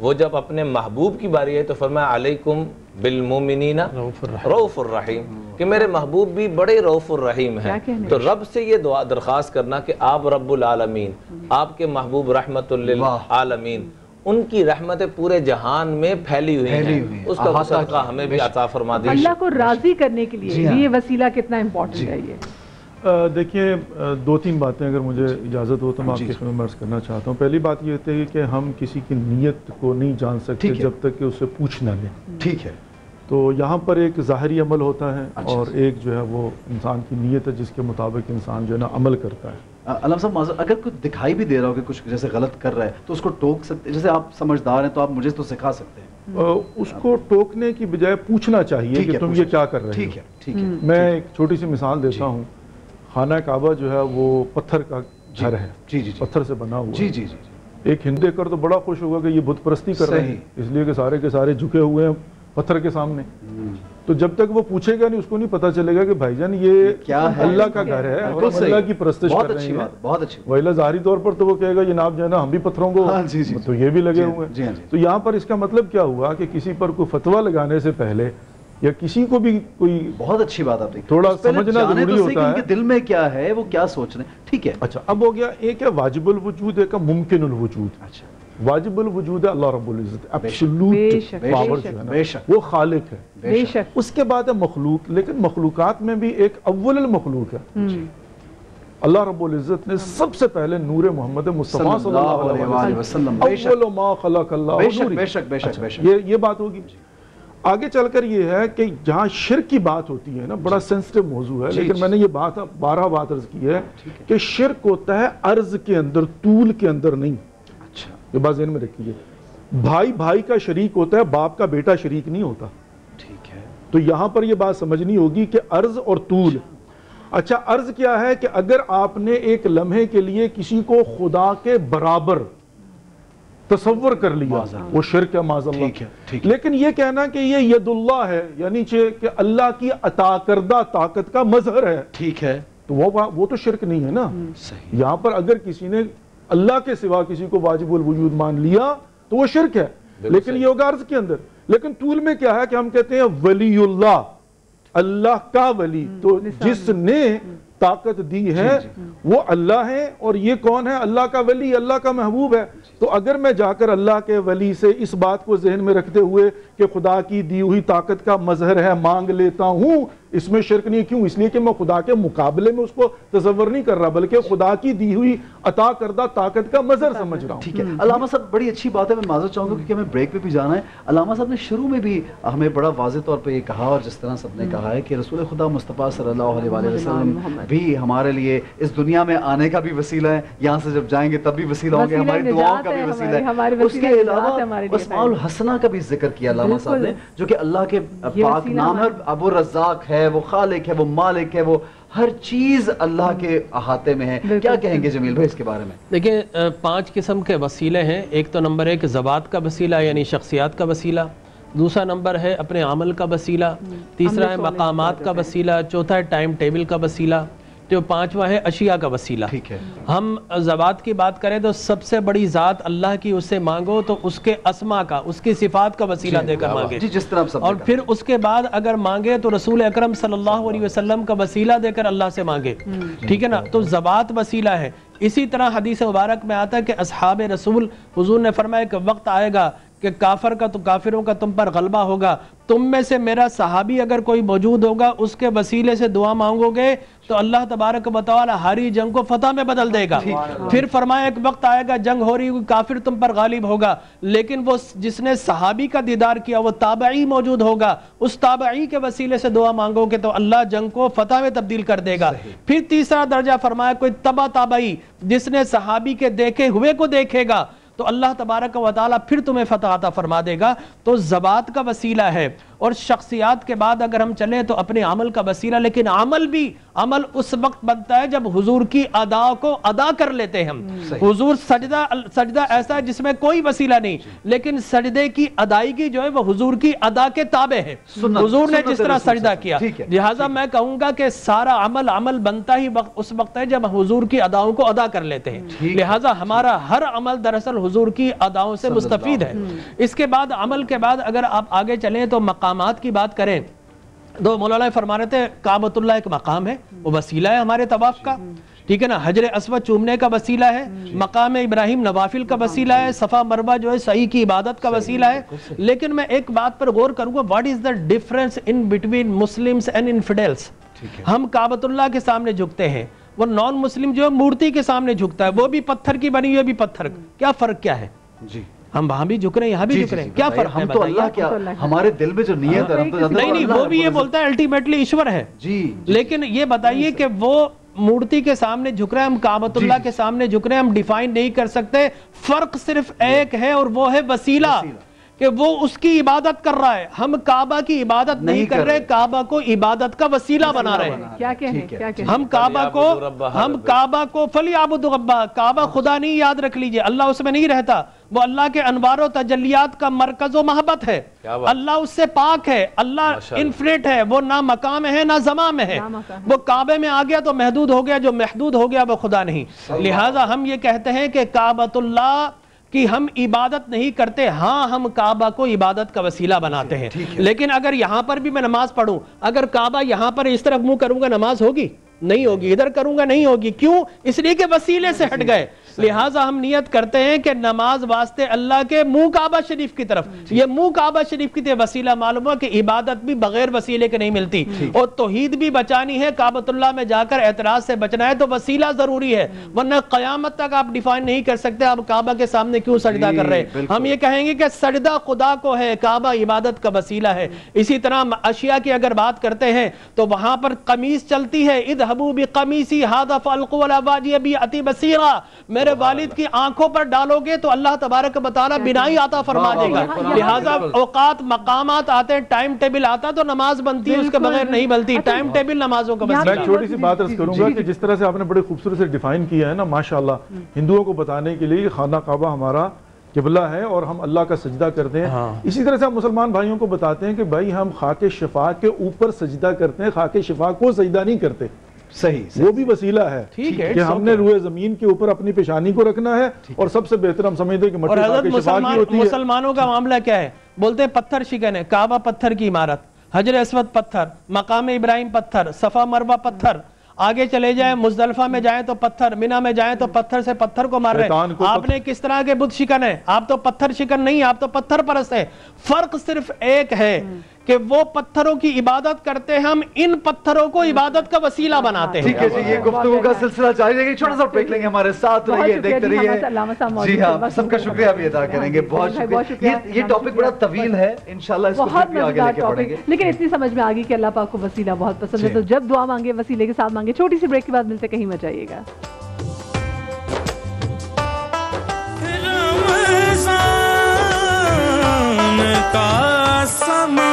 वो जब अपने महबूब की बारी है तो फरमाया अलैकुम बिल मोमिनीना रऊफ़ और रहीम, कि मेरे महबूब भी बड़े रऊफ़ और रहीम हैं। तो रब से ये दुआ दरख्वास्त करना कि आप रब्बुल आलमीन, आपके महबूब रहमतुल लिल आलमीन, उनकी रहमतें पूरे जहान में फैली हुई हैं, उसका सदका हमें भी अता फरमा दीजिए। अल्लाह को राज़ी करने के लिए ये वसीला कितना इम्पोर्टेंट है ये। देखिए, दो तीन बातें अगर मुझे इजाज़त हो तो मैं आपके सामने अर्ज़ करना चाहता हूँ। पहली बात ये होती है कि हम किसी की नीयत को नहीं जान सकते जब तक कि उससे पूछ ना लें, ठीक है। तो यहाँ पर एक ज़ाहरी अमल होता है और एक जो है वो इंसान की नीयत है जिसके मुताबिक इंसान जो है ना अमल करता है। अलम साहब, अगर कुछ दिखाई भी दे रहा हो कि कुछ जैसे गलत कर रहा है तो उसको टोक सकते, जैसे आप समझदार हैं तो आप मुझे तो सिखा सकते हैं। उसको टोकने की बजाय पूछना चाहिए कि तुम ये क्या कर रहे हो, ठीक है, ठीक है। मैं एक छोटी सी मिसाल देता हूँ। खाना काबा जो है वो पत्थर का घर है, जी जी, पत्थर से बना हुआ, जी जी जी। एक हिंदू देखकर तो बड़ा खुश होगा कि ये बुत परस्ती कर रहे हैं, इसलिए कि सारे के सारे झुके हुए हैं पत्थर के सामने। तो जब तक वो पूछेगा नहीं, उसको नहीं पता चलेगा कि भाईजान ये क्या है, अल्लाह का घर है और अल्लाह की परस्तिश कर रहे हैं, बहुत अच्छी बात। वही ज़ाहिरी तौर पर तो वो कहेगा जनाब जो है ना हम भी पत्थरों को, तो ये भी लगे हुए हैं। तो यहाँ पर इसका मतलब क्या हुआ कि किसी पर कोई फतवा लगाने से पहले या किसी को भी कोई, बहुत अच्छी बात आपने, थोड़ा समझना जरूरी होता है कि दिल में क्या है, वो क्या सोच रहे हैं, ठीक है। अच्छा, अब हो गया एक है वाजिबुल वजूद, एक है मुमकिनुल वजूद। अच्छा, वाजिबुल वजूद है अल्लाह रब्बुल इज्जत, एब्सोल्यूट पावर जो है ना वो खालिक है। उसके बाद है मखलूक, लेकिन मखलूकात में भी एक अव्वल मखलूक है। अल्लाह रब्बुल इज्जत ने सबसे पहले नूर मोहम्मद मुस्तफा सल्लल्लाहु अलैहि वसल्लम, अव्वल मा खलक अल्लाह, बेशक बेशक बेशक बेशक, ये ये बात होगी। आगे चलकर ये है कि जहाँ शिर्क की बात होती है ना, बड़ा सेंसिटिव मौजू है, लेकिन मैंने ये बात बारह बात अर्ज की है कि शिर्क होता है अर्ज के अंदर, तूल के अंदर नहीं। अच्छा, ये बात ज़हन में रखिए। भाई भाई का शरीक होता है, बाप का बेटा शरीक नहीं होता, ठीक है। तो यहाँ पर यह बात समझनी होगी कि अर्ज और तूल। अच्छा, अर्ज क्या है कि अगर आपने एक लम्हे के लिए किसी को खुदा के बराबर तस्वर कर लिया, वो शिर्क है, माज़अल्लाह। ठीक है, ठीक है। लेकिन ये कहना कि ये यदुल्लाह है, यानी कि अल्लाह की अता करदा ताकत का मजहर है, ठीक है, तो वो वो तो शिर्क नहीं है ना। यहाँ पर अगर किसी ने अल्लाह के सिवा किसी को वाजिबुल वजूद मान लिया तो वो शिर्क है, लेकिन ये होगा अर्ज के अंदर। लेकिन तूल में क्या है कि हम कहते हैं वलीउल्लाह, अल्लाह का वली, तो जिसने ताकत दी है वो अल्लाह है। और ये कौन है? अल्लाह का वली, अल्लाह का महबूब है। तो अगर मैं जाकर अल्लाह के वली से इस बात को जहन में रखते हुए कि खुदा की दी हुई ताकत का मजहर है मांग लेता हूँ, इसमें शिरक नहीं। क्यों? इसलिए कि मैं खुदा के मुकाबले में उसको तस्वर नहीं कर रहा, बल्कि खुदा की दी हुई अता करदा ताकत का मजर समझ रहा हूँ। ठीक है अलामा साहब, बड़ी अच्छी बात है। मैं माजर चाहूँगा क्योंकि हमें ब्रेक पे भी जाना है। अलामा साहब ने शुरू में भी हमें बड़ा वाजे तौर पर यह कहा, और जिस तरह सबने कहा है कि रसूल खुदा मुस्तफ़ा सल्लल्लाहु अलैहि वसल्लम भी हमारे लिए इस दुनिया में आने का भी वसीला है, यहाँ से जब जाएंगे तब भी वसीला होंगे, हमारी दुआओं का भी वसीला है। उसके अलावा अस्माउल हसना का भी जिक्र किया अलामा साहब ने, जो कि अल्लाह के पाक नाम है, अबू रज़्ज़ाक है, वो खालिक है, वो मालिक है, वो हर चीज अल्लाह के अहाते में है। क्या कहेंगे जमील भाई इसके बारे में? देखिए पांच किस्म के वसीले हैं। एक तो नंबर एक ज़बात का वसीला यानी शख्सियात का वसीला, दूसरा नंबर है अपने अमल का वसीला, तीसरा है मकामात का वसीला, चौथा है टाइम टेबल का वसीला, तो पांचवा है अशिया का वसीला। ठीक है, हम ज़बात की बात करें तो सबसे बड़ी ज़ात अल्लाह की, उससे मांगो तो उसके अस्मा का, उसकी सिफात का वसीला देकर मांगे जी, जिस तरह सब। और फिर उसके बाद अगर मांगे तो रसूल अकरम सल्लल्लाहु अलैहि वसल्लम का वसीला देकर अल्लाह से मांगे। ठीक है ना, तो ज़बात वसीला है। इसी तरह हदीस मुबारक में आता है कि असहाब रसूल हुजूर ने फरमाया कि वक्त आएगा कि काफर का तो काफिरों का तुम पर गलबा होगा, तुम में से मेरा सहाबी अगर कोई मौजूद होगा उसके वसीले से दुआ मांगोगे तो अल्लाह तबारक व तआला हारी जंग को फतह में बदल देगा। फिर फरमाया एक वक्त आएगा जंग हो रही होगी, काफिर तुम पर गालिब होगा, लेकिन वो जिसने सहाबी का दीदार किया वो ताबई मौजूद होगा, उस ताबई के वसीले से दुआ मांगोगे तो अल्लाह जंग को फतह में तब्दील कर देगा। फिर तीसरा दर्जा फरमाया कोई तबा ताबई जिसने सहाबी के देखे हुए को देखेगा तो अल्लाह तबारक व तआला फिर तुम्हें फतह अता फरमा देगा। तो ज़बात का वसीला है। और शख्सियात के बाद अगर हम चलें तो अपने अमल का वसीला, लेकिन अमल भी अमल उस वक्त बनता है जब हुजूर की अदा को अदा कर लेते हैं हम। हुजूर सजदा, सजदा ऐसा है जिसमें कोई वसीला नहीं, लेकिन सजदे की अदायगी जो है वो हुजूर की अदा के ताबे है। हुजूर ने जिस तरह सजदा किया, लिहाजा मैं कहूँगा कि सारा अमल अमल बनता ही वक्त उस वक्त है जब हुजूर की अदाओं को अदा कर लेते हैं। लिहाजा हमारा हर अमल दरअसल हुजूर की अदाओं से मुस्तफीद है। इसके बाद अमल के बाद अगर आप आगे चलें तो मकाम मकामात की बात करें तो मौलाना फरमा रहे थे काबतुल्लाह एक मकाम है, वो वसीला है हमारे तवाफ का। ठीक है ना, हजरे अस्वद चूमने का वसीला है, मकाम इब्राहिम नवाफिल का वसीला है, सफ़ा मरवा जो है सही की इबादत का वसीला है। लेकिन मैं एक बात पर गौर करूंगा, what is the difference in between Muslims and infidels. हम काबतुल्लाह के सामने झुकते हैं, वो नॉन मुस्लिम जो है मूर्ति के सामने झुकता है, वो भी पत्थर की बनी हुई भी पत्थर, क्या फर्क क्या है जी? हम वहाँ भी झुक रहे हैं, यहाँ भी झुक रहे हैं, क्या फर्क? हम तो अल्लाह क्या, हमारे दिल में जो नियत है, नहीं नहीं वो भी ये बोलता है अल्टीमेटली ईश्वर है जी। लेकिन ये बताइए कि वो मूर्ति के सामने झुक रहे हैं, हम काबतुल्लाह के सामने झुक रहे हैं, हम डिफाइन नहीं कर सकते। फर्क सिर्फ एक है और वो है वसीला, कि वो उसकी इबादत कर रहा है, हम काबा की इबादत नहीं, नहीं कर रहे, काबा को इबादत का वसीला बना रहे हैं। क्या कहें, क्या कहें? हम काबा को हम काबा को फली आबुदु रब्बा, काबा खुदा नहीं, याद रख लीजिए अल्लाह उसमें नहीं रहता, वो अल्लाह के अनवार तजलियात का मरकज व महबत है, अल्लाह उससे पाक है, अल्लाह इनफिनिट है, वो ना मकाम है ना जमा में है, वो काबे में आ गया तो महदूद हो गया, जो महदूद हो गया वो खुदा नहीं। लिहाजा हम ये कहते हैं कि काबतुल्लाह कि हम इबादत नहीं करते, हाँ हम काबा को इबादत का वसीला बनाते हैं। लेकिन अगर यहाँ पर भी मैं नमाज पढ़ूं, अगर काबा यहाँ पर इस तरफ मुंह करूंगा नमाज होगी नहीं होगी, इधर करूंगा नहीं होगी, क्यों? इसलिए कि वसीले से हट गए। लिहाजा हम नियत करते हैं कि नमाज वास्ते अल्लाह के मुंह काबा शरीफ की तरफ, ये मुंह काबा शरीफ की तरफ वसीला मालूम हुआ कि इबादत भी बगैर वसीले के नहीं मिलती, और तौहीद भी बचानी है, काबतुल्लाह में जाकर एतराज से बचना है तो वसीला जरूरी है, वरना कयामत तक आप डिफाइन नहीं कर सकते आप काबा के सामने क्यों सजदा कर रहे हैं। हम ये कहेंगे कि सजदा खुदा को है, काबा इबादत का वसीला है। इसी तरह अशिया की अगर बात करते हैं तो वहां पर कमीज चलती है, इद हबूबी कमीसी हादा फल्कुवला वाजियबी अति बसीरा, मेरे वालिद की आंखों पर डालोगे तो अल्लाह तबारक बताना बिनाई आता फरमा देगा। लिहाजा औकात मकामात आते हैं, टाइम टेबल आता तो नमाज बनती है, उसके बगैर नहीं बनती। टाइम टेबल नमाजों का बस मैं छोटी सी बात अर्ज करूंगा कि जिस तरह से आपने बड़े खूबसूरत से डिफाइन किया है ना, माशाल्लाह, हिंदुओं को बताने के लिए खाना काबा हमारा किबला है और हम अल्लाह का सजदा करते हैं। हाँ। इसी तरह से हम मुसलमान भाइयों को बताते हैं कि भाई हम खाके शिफा के ऊपर सजदा करते हैं, खाके शिफा को सजदा नहीं करते। सही, सही वो भी वसीला है। ठीक है कि हमने रूए जमीन के ऊपर अपनी पेशानी को रखना है, और सबसे बेहतर हम समझते हैं कि मुसलमानों का मामला क्या है, बोलते हैं पत्थर शिकन है, काबा पत्थर की इमारत, हजर अस्वद पत्थर, मकाम इब्राहिम पत्थर, सफा मरवा पत्थर, आगे चले जाए मुजदलफा में जाए तो पत्थर, मिना में जाए तो पत्थर से पत्थर को मार रहे हैं। आपने किस तरह के बुत शिकन है, आप तो पत्थर शिकन नहीं, आप तो पत्थर परस्त है। फर्क सिर्फ एक है कि वो पत्थरों की इबादत करते हैं, हम इन पत्थरों को इबादत का वसीला बनाते हैं। ठीक है जी, ये गुफ्तगू का सिलसिला जारी रहेगा। छोटा सा ब्रेक लेंगे, हमारे साथ रहिए, देखते रहिए। जी हाँ, सबका शुक्रिया भी अदा करेंगे। बहुत शुक्रिया, ये टॉपिक बड़ा तवील है, इंशाल्लाह बहुत मजेदार टॉपिक, लेकिन इतनी समझ में आ गई कि अल्लाह पाक को वसीला बहुत पसंद है, तो जब दुआ मांगे वसीले के साथ मांगे। छोटी सी ब्रेक के बाद मिलते, कहीं मत जाइएगा। का समा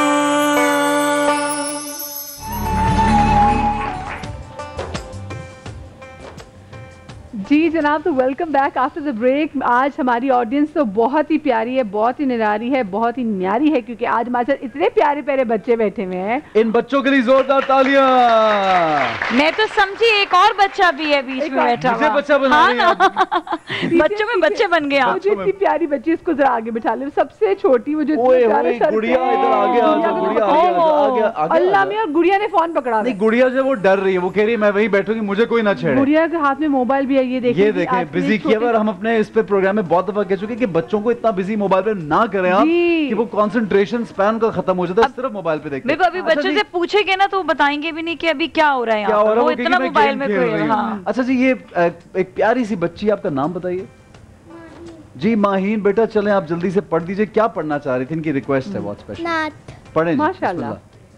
जी जनाब, तो welcome back after the break. आज हमारी ऑडियंस तो बहुत ही प्यारी है, बहुत ही निरारी है, बहुत ही न्यारी है, क्योंकि आज हमारे साथ इतने प्यारे प्यारे बच्चे बैठे हुए हैं। इन बच्चों के लिए जोरदार तालियां। मैं तो समझी एक और बच्चा भी है बीच में बैठा हुआ। बच्चा बना हाँ बच्चों में बच्चे बन गया। मुझे इतनी प्यारी बच्ची, इसको जरा आगे बिठा ले। सबसे छोटी मुझे अल्लाह में, और गुड़िया ने फोन पकड़ा। गुड़िया जो वो डर रही है, वो कह रही है मैं वही बैठूंगी, मुझे कोई ना छेड़े। गुड़िया के हाथ में मोबाइल भी है, ये देखें, ये देखें, बिजी किया। पर हम अपने इस पे प्रोग्राम में बहुत दफा कह चुके कि बच्चों को इतना बिजी मोबाइल पे ना करें आप, कि वो कंसंट्रेशन स्पैन का खत्म हो जाता है, सिर्फ मोबाइल पे देखते हैं। अभी बच्चों से पूछेंगे ना तो बताएंगे भी नहीं कि अभी क्या हो रहा है, क्या हो रहा है, इतना मोबाइल में खोए। अच्छा जी, ये एक प्यारी सी बच्ची, आपका नाम बताइए। जी माहीन, बेटा चलें आप जल्दी से पढ़ दीजिए, क्या पढ़ना चाह रही थी, इनकी रिक्वेस्ट है बहुत स्पेशल, पढ़ें माशाल्लाह।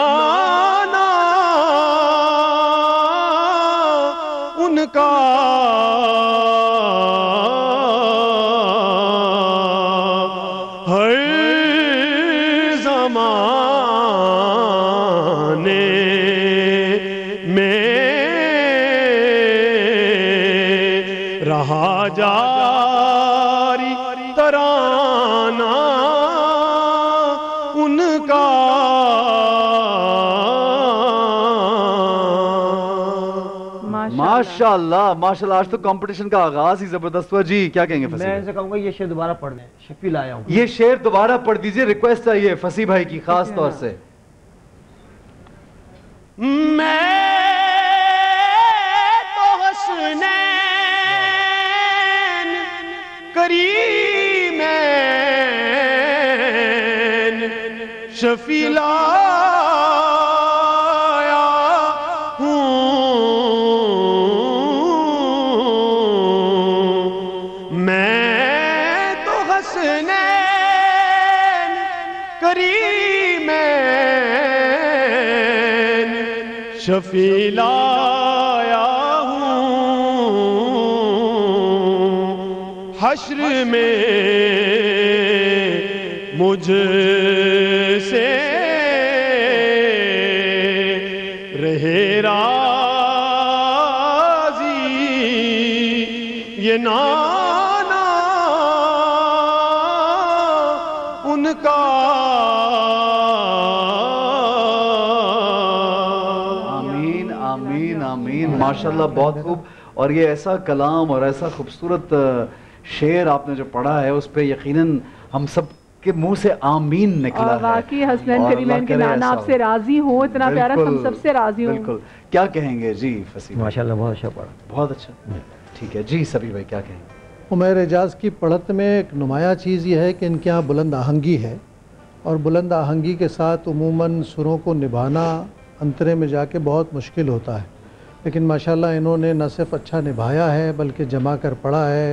का हर ज़माने में रहा जारी तराना उनका माशाल्लाह माशाल्लाह। आज तो कंपटीशन का आगाज ही जबरदस्त हुआ जी, क्या कहेंगे फसी? मैं कहूंगा ये शेर दोबारा पढ़ लें, शफी लाया हूं, ये शेर दोबारा पढ़ दीजिए, रिक्वेस्ट है ये फसी भाई की खास तौर से। मैं तो हसनैन करीमैन शफी शफी लाया हूँ। हश्र में मुझसे रहे राजी ये नाना उनका माशाल्लाह बहुत खूब। और ये ऐसा कलाम और ऐसा खूबसूरत शेर आपने जो पढ़ा है उस पर यकीनन हम सब के मुंह से आमीन निकला है। वाकई हसनैन करीमैन के नाना आपसे राजी हो, इतना प्यारा हम सबसे राजी हो। बिल्कुल, क्या कहेंगे जी फसीह? माशाल्लाह बहुत अच्छा पढ़ा, बहुत अच्छा, ठीक है जी। सभी भाई क्या कहेंगे? उमर एजाज की पढ़त में एक नुमाया चीज़ ये है कि इनके यहाँ बुलंद आहंगी है और बुलंद आहंगी के साथ उमूमन सुरों को निभाना अंतरे में जाके बहुत मुश्किल होता है, लेकिन माशाल्लाह इन्होंने न सिर्फ अच्छा निभाया है बल्कि जमा कर पढ़ा है,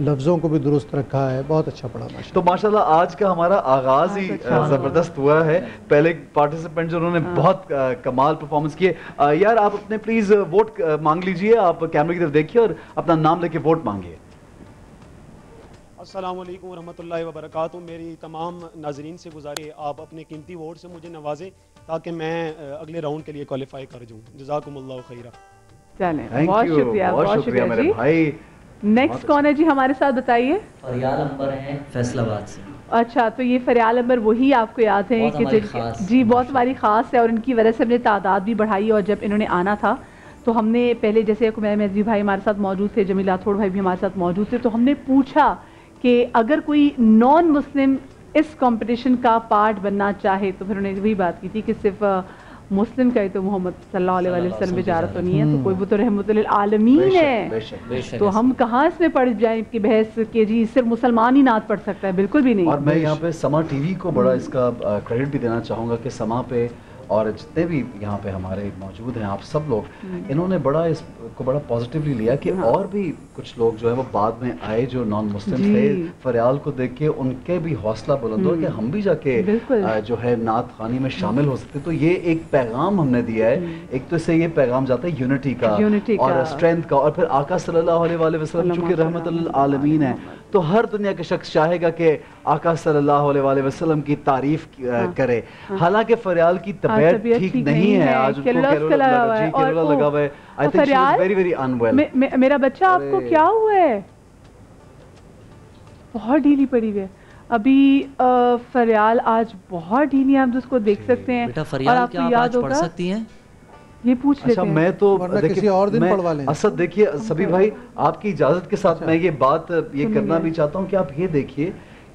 लफ्ज़ों को भी दुरुस्त रखा है, बहुत अच्छा पढ़ा माशाल्लाह। तो माशाल्लाह आज का हमारा आगाज़ ही ज़बरदस्त हुआ है। पहले पार्टिसिपेंट जो उन्होंने बहुत कमाल परफॉर्मेंस किए। यार आप अपने प्लीज़ वोट मांग लीजिए, आप कैमरे की तरफ देखिए और अपना नाम लेके वोट मांगिए। अस्सलामु अलैकुम रहमतुल्लाहि व बरकातहू। मेरी तमाम नाजरीन से गुजारिश है आप अपने कीमती वोट से मुझे नवाजें ताकि मैं अगले राउंड के लिए क्वालिफाई कर जाऊँ। जज़ाकुमुल्लाहु खैरा। चलें, बहुत शुक्रिया, बहुत शुक्रिया मेरे भाई। नेक्स्ट कौन है जी हमारे साथ, बताइए? फरियाल अंबर है फैसलाबाद से। अच्छा, तो ये फरियाल अंबर वही आपको याद है कि जी बहुत हमारी खास है और इनकी वजह से हमने तादाद भी बढ़ाई और जब इन्होंने आना था तो हमने पहले जैसे कुमैर मेजवी भाई हमारे साथ मौजूद थे, जमील राठौड़ भाई भी हमारे साथ मौजूद थे, तो हमने पूछा कि अगर कोई नॉन मुस्लिम इस कंपटीशन का पार्ट बनना चाहे तो फिर उन्होंने वही बात की थी कि सिर्फ मुस्लिम का ही तो मोहम्मद सल्लल्लाहु अलैहि वसल्लम बेचारा तो नहीं है, तो कोई वो तो रहमत लिल आलमीन है, बेशक, बेशक, तो हम कहाँ इसमें पढ़ जाएं कि बहस के जी सिर्फ मुसलमान ही नात पढ़ सकता है, बिल्कुल भी नहीं। और मैं यहाँ पे समा टीवी को बड़ा इसका क्रेडिट भी देना चाहूँगा कि समा पे और जितने भी यहाँ पे हमारे मौजूद हैं आप सब लोग, इन्होंने बड़ा इसको बड़ा पॉजिटिवली लिया कि हाँ। और भी कुछ लोग जो है वो बाद में आए जो नॉन मुस्लिम थे, फरियाल को देख के उनके भी हौसला बुलंद हो कि हम भी जाके जो है नात खानी में शामिल हो सकते। तो ये एक पैगाम हमने दिया है, एक तो इससे ये पैगाम जाता है यूनिटी का और स्ट्रेंथ का, और फिर आका सल्लल्लाहु अलैहि वसल्लम चूँकि रहमतुल आलमीन है तो हर दुनिया के शख्स चाहेगा कि आका सल्लल्लाहु अलैहि वसल्लम की तारीफ करे। हालांकि फरियाल की तबीयत ठीक नहीं है, आज उनको कैरोला लगा हुआ है। I think she is very very unwell. मेरा बच्चा आपको क्या हुआ है, बहुत ढीली पड़ी हुई है अभी फरियाल, आज बहुत ढीली है, आप उसको देख सकते हैं। बेटा फरियाल क्या आप आज पढ़ सकती हैं, ये पूछ लेते हैं। अच्छा मैं तो किसी और दिन पढ़वा लें। असद देखिए सभी भाई आपकी इजाजत के साथ मैं ये बात ये करना भी चाहता हूँ कि आप ये देखिए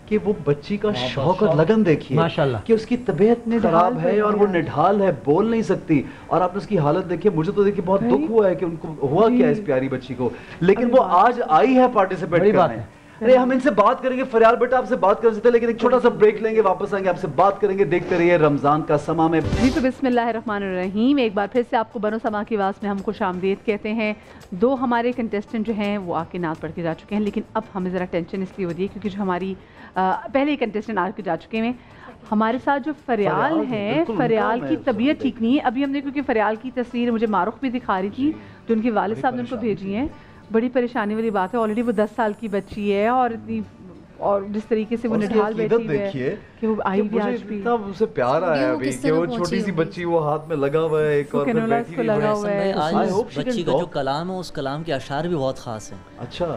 कि वो बच्ची का शौक और लगन देखिए माशाल्लाह, कि उसकी तबीयत खराब है और वो निढाल है, बोल नहीं सकती, और आपने उसकी हालत देखिए। मुझे तो देखिए बहुत दुख हुआ है कि उनको हुआ क्या इस प्यारी बच्ची को, लेकिन वो आज आई है पार्टिसिपेट करने। अरे हम इनसे बात करेंगे, फरियाल बेटा आपसे बात कर सकते हैं, लेकिन एक छोटा सा ब्रेक लेंगे, वापस आएंगे आपसे बात करेंगे। देखते रहिए रमजान का समा में। जी तो बिस्मिल्लाहिर्रहमानिर्रहीम, एक बार फिर से आपको बनो समा की आवाज़ में हम खुशामदीद कहते हैं। दो हमारे कंटेस्टेंट जो हैं वो आके नात पढ़ के जा चुके हैं, लेकिन अब हमें ज़रा टेंशन इसलिए हो रही है क्योंकि जो हमारी आ, पहले कंटेस्टेंट आके जा चुके हैं। हमारे साथ जो फरियाल हैं, फरियाल की तबीयत ठीक नहीं है अभी। हमने क्योंकि फरियाल की तस्वीर मुझे मारूख भी दिखा रही थी जो उनके वालिद साहब ने उनको भेजी हैं, बड़ी परेशानी वाली बात है। ऑलरेडी वो दस साल की बच्ची है और इतनी, और जिस तरीके से वो निढाल बैठी है कि वो आई भी आज भी इतना उसे प्यार आया अभी कि वो छोटी सी बच्ची वो हाथ में लगा हुआ है एक और बैठी हुई है। आज बच्ची का जो कलाम है उस कलाम के अशआर भी बहुत खास हैं। अच्छा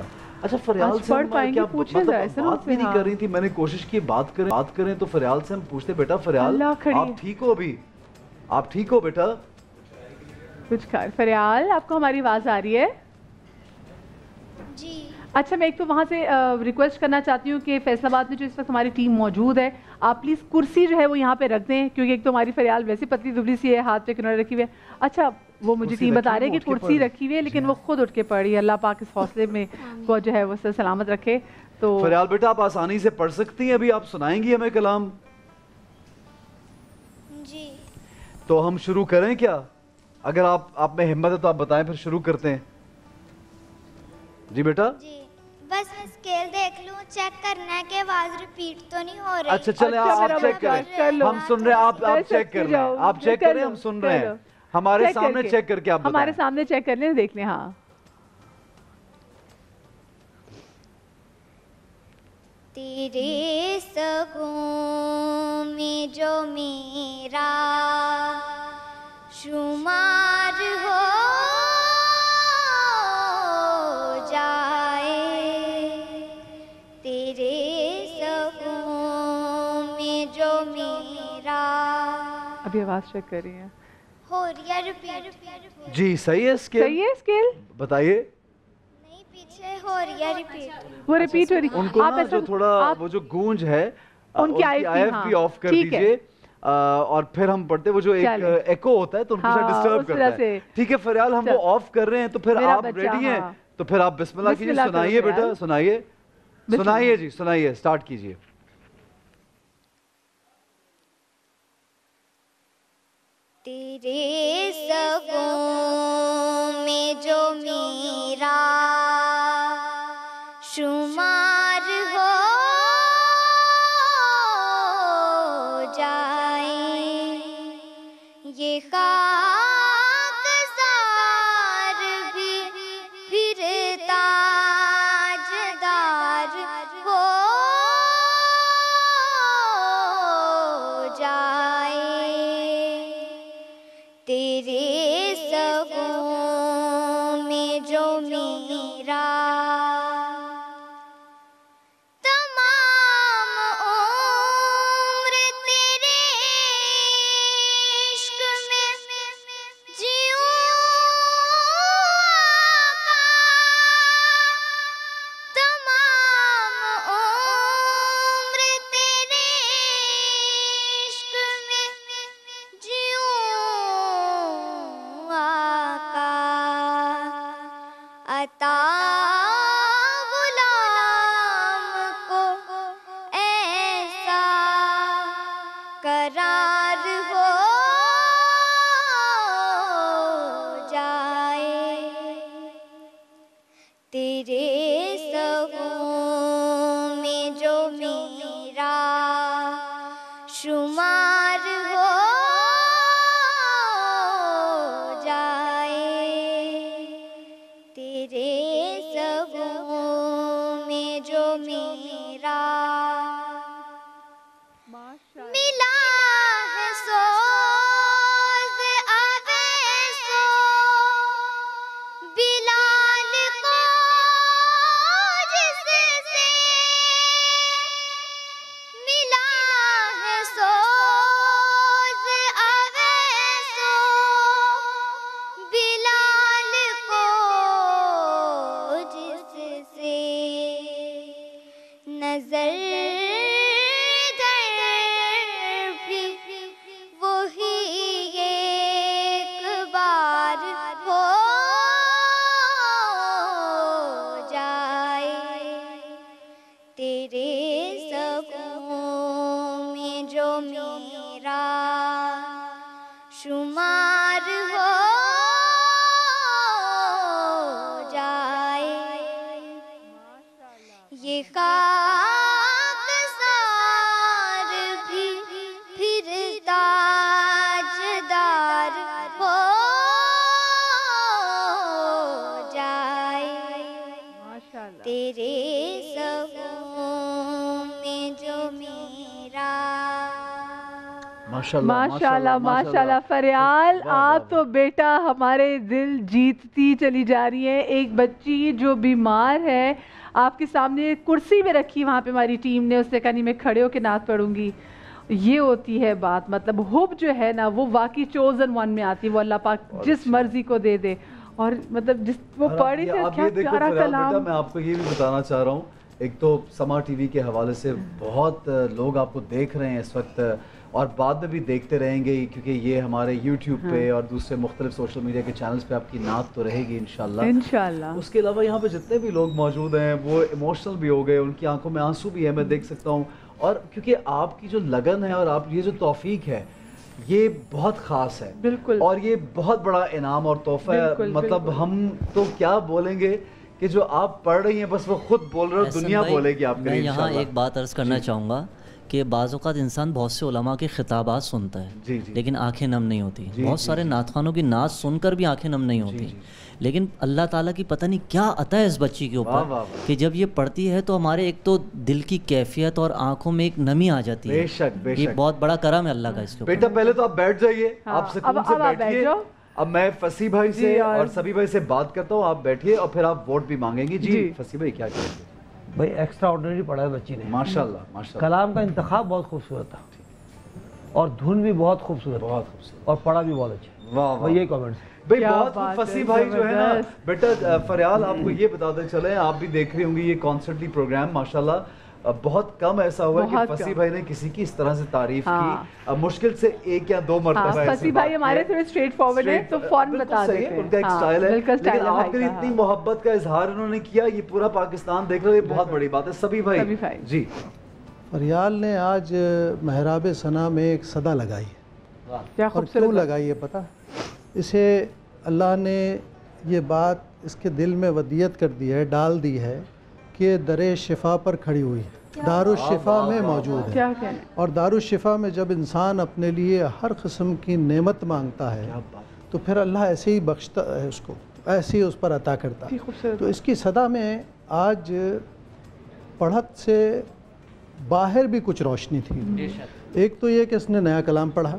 अच्छा फरियाल से पढ़ पाएंगे, पूछे मतलब बात भी नहीं कर रही थी, मैंने कोशिश की बात करें बात करें तो फरियाल से हम पूछते बेटा फरियाल आप ठीक हो, अभी आप ठीक हो बेटा कुछ खा। फरियाल आपको हमारी आवाज़ आ रही है जी? अच्छा मैं एक तो वहाँ से रिक्वेस्ट करना चाहती हूँ कि फैसलाबाद में जो इस वक्त हमारी टीम मौजूद है, आप प्लीज़ कुर्सी जो है वो यहाँ पे रख दें, क्योंकि एक तो हमारी फरियाल वैसे पतली दुबली सी है, हाथ पे किनारे रखी हुई है। अच्छा वो मुझे टीम बता रहे हैं कि कुर्सी रखी हुई है, लेकिन वो खुद उठ के पड़ी। अल्लाह पाक इस हौसले में को जो है वो सलामत रखे। तो फरियाल बेटा आप आसानी से पढ़ सकती हैं, अभी आप सुनाएंगी हमें कलाम? जी तो हम शुरू करें क्या? अगर आप आप में हिम्मत है तो आप बताएं, फिर शुरू करते हैं। जी बेटा जी बस स्केल देख लूं, चेक करना है कि आवाज रिपीट तो नहीं हो रही। अच्छा चले आप चेक करें, हम सुन रहे हैं, आप आप चेक कर लें, आप चेक करें, हम सुन रहे हैं, हमारे सामने चेक करके आप हमारे सामने चेक कर लें, देख लें। हाँ तेरे सगों में जो मेरा शुमार हो आवाज चेक कर रही है। हो रिया रुपिया रुपिया जी सही है स्केल, सही है स्केल बताइए। नहीं पीछे हो रिया रिपीट, वो रिपीट हो रही। उनको ना जो थोड़ा वो जो गूंज है उनकी आईएफ भी ऑफ कर दीजिए और फिर हम पढ़ते वो जो एक एको होता है तो उनको डिस्टर्ब करता है। ठीक है फरियाल हम वो ऑफ कर रहे हैं, तो फिर आप रेडी हैं तो फिर आप बिस्मिल्लाह कीजिए, सुनाइए बेटा सुनाइए सुनाइए जी सुनाइए, स्टार्ट कीजिए। तेरे सगों में जो मेरा शुमार हो जाए, ये खाक सार भी फिर ताजदार हो जाए, तेरे सगों में जो मेरा तमाम उम्र तेरे इश्क में जीऊं आका, तमाम उम्र तेरे इश्क में जीऊं अता गुलाम को ऐसा करार हो तेरे सफ़ों में जो मेरा। माशाल्लाह माशाल्लाह माशाल्लाह फरियाल, आप तो बेटा हमारे दिल जीतती चली जा रही है। एक बच्ची जो बीमार है आपके सामने कुर्सी में रखी, वहाँ पे हमारी टीम ने उससे कहा नहीं मैं खड़े होकर नात पढ़ूंगी। ये होती है बात, मतलब होप जो है ना वो वाकई चोजन वन में आती है, वो अल्लाह पाक जिस मर्जी को दे दे। और मतलब जिस वो पढ़ी क्या प्यारा कलाम। मैं आपको ये भी बताना चाह रहा हूँ, एक तो समा टीवी के हवाले से बहुत लोग आपको देख रहे हैं इस वक्त और बाद में भी देखते रहेंगे, क्योंकि ये हमारे यूट्यूब हाँ। पे और दूसरे मुख्तलिफ सोशल मीडिया के चैनल्स पे आपकी नात तो रहेगी इंशाल्लाह इंशाल्लाह। उसके अलावा यहाँ पे जितने भी लोग मौजूद हैं वो इमोशनल भी हो गए, उनकी आंखों में आंसू भी है, मैं देख सकता हूँ। और क्योंकि आपकी जो लगन है और आप ये जो तौफीक है ये बहुत ख़ास है बिल्कुल, और ये बहुत बड़ा इनाम और तोहफा है। मतलब हम तो क्या बोलेंगे कि जो आप पढ़ रही हैं बस वो खुद बोल रहे हो, दुनिया बोलेगी आपके लिए। यहाँ एक बात अर्ज़ करना चाहूँगा कि बाज़ औक़ात इंसान बहुत से उलमा के ख़िताबात सुनता है जी जी। लेकिन आंखें नम नहीं होती, बहुत सारे नात खानों की नात सुनकर भी आंखें नम नहीं होती जी जी। लेकिन अल्लाह ताला की पता नहीं क्या अता है इस बच्ची के ऊपर कि जब ये पढ़ती है तो हमारे एक तो दिल की कैफियत और आंखों में एक नमी आ जाती है। बेशक बेशक ये बहुत बड़ा करम है अल्लाह का इसके ऊपर। बेटा पहले तो आप बैठ जाइए, आप सुकून से बैठिए। अब मैं फसी भाई से और सभी भाई से बात करता हूँ, आप बैठिए और फिर आप वोट भी मांगेंगे। जी फसी भाई क्या कहेंगे? भाई एक्स्ट्रा ऑर्डिनरी पढ़ा है बच्ची ने माशाल्लाह माशाल्लाह। कलाम का इंतखाब बहुत खूबसूरत था और धुन भी बहुत खूबसूरत बहुत खूबसूरत और पढ़ा भी बहुत अच्छा। वाह वाह, ये कमेंट्स भाई बहुत फसी भाई जो है ना। बेटा फरियाल आपको ये बताते चले, आप भी देख रही होंगी ये कॉन्सर्टली प्रोग्राम माशाल्लाह, बहुत कम ऐसा हुआ कि फसी भाई ने किसी की इस तरह से तारीफ हाँ। की। मुश्किल से एक या दो मर्तबा फसी भाई हमारे थोड़े स्ट्रेट फॉरवर्ड हैं तो फॉर्म बता देते हैं, उनका एक स्टाइल है। लेकिन आपके लिए इतनी मोहब्बत का इजहार उन्होंने किया, ये पूरा पाकिस्तान देख रहा है, ये बहुत बड़ी बात है। सभी भाई जी फरियाल ने आज मेहराब सना में एक सदा लगाई है, और क्यों लगाई है पता? इसे अल्लाह ने ये बात इसके दिल में वदियत कर दी है, डाल दी है कि दरे शिफा पर खड़ी हुई है, दारुल शिफा में मौजूद है। क्या और दारुल शिफा में जब इंसान अपने लिए हर किस्म की नेमत मांगता है तो फिर अल्लाह ऐसे ही बख्शता है उसको, ऐसे ही उस पर अता करता है। तो इसकी सदा में आज पढ़त से बाहर भी कुछ रोशनी थी। एक तो ये कि इसने नया कलाम पढ़ा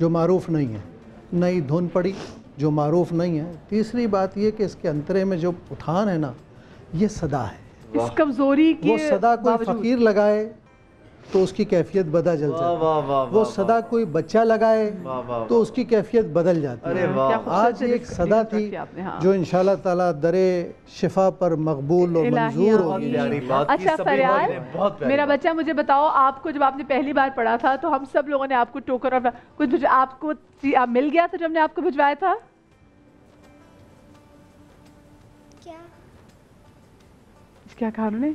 जो मारूफ़ नहीं है, नई धुन पढ़ी जो मारूफ़ नहीं है। तीसरी बात यह कि इसके अंतरे में जो उठान है ना ये सदा है, इस कमजोरी की। वो सदा कोई फकीर लगाए तो उसकी कैफियत बदल जाती है, वो सदा कोई बच्चा लगाए तो उसकी कैफियत बदल जाती है। आज एक सदा थी जो इंशाल्लाह ताला दरे शिफा पर मकबूल और मंजूर होगी। अच्छा फरियाल, मेरा बच्चा मुझे बताओ, आपको जब आपने पहली बार पढ़ा था तो हम सब लोगों ने आपको टोकर और कुछ आपको मिल गया था जब हमने आपको भिजवाया था? क्या कहा उन्होंने?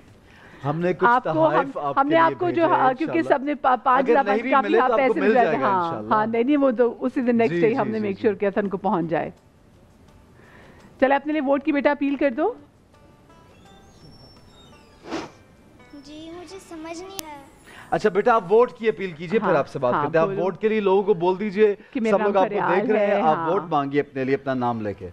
हमने कुछ आपको हम, हमने आपको जो हाँ, क्योंकि सबने पाँच लाख पैसे मिल जाएगा। हाँ हाँ नहीं नहीं वो तो उसी दिन नेक्स्ट डे हमने मेक श्योर किया था उनको पहुंच जाए। चले अपने लिए वोट की बेटा अपील कर दो। जी मुझे समझ नहीं है। अच्छा बेटा आप वोट की अपील कीजिए, हाँ, फिर आपसे बात हाँ, करते हैं। आप वोट के लिए लोगों को बोल दीजिए, सब लोग आपको देख रहे हैं, आप वोट मांगिए अपने लिए अपना नाम लेके।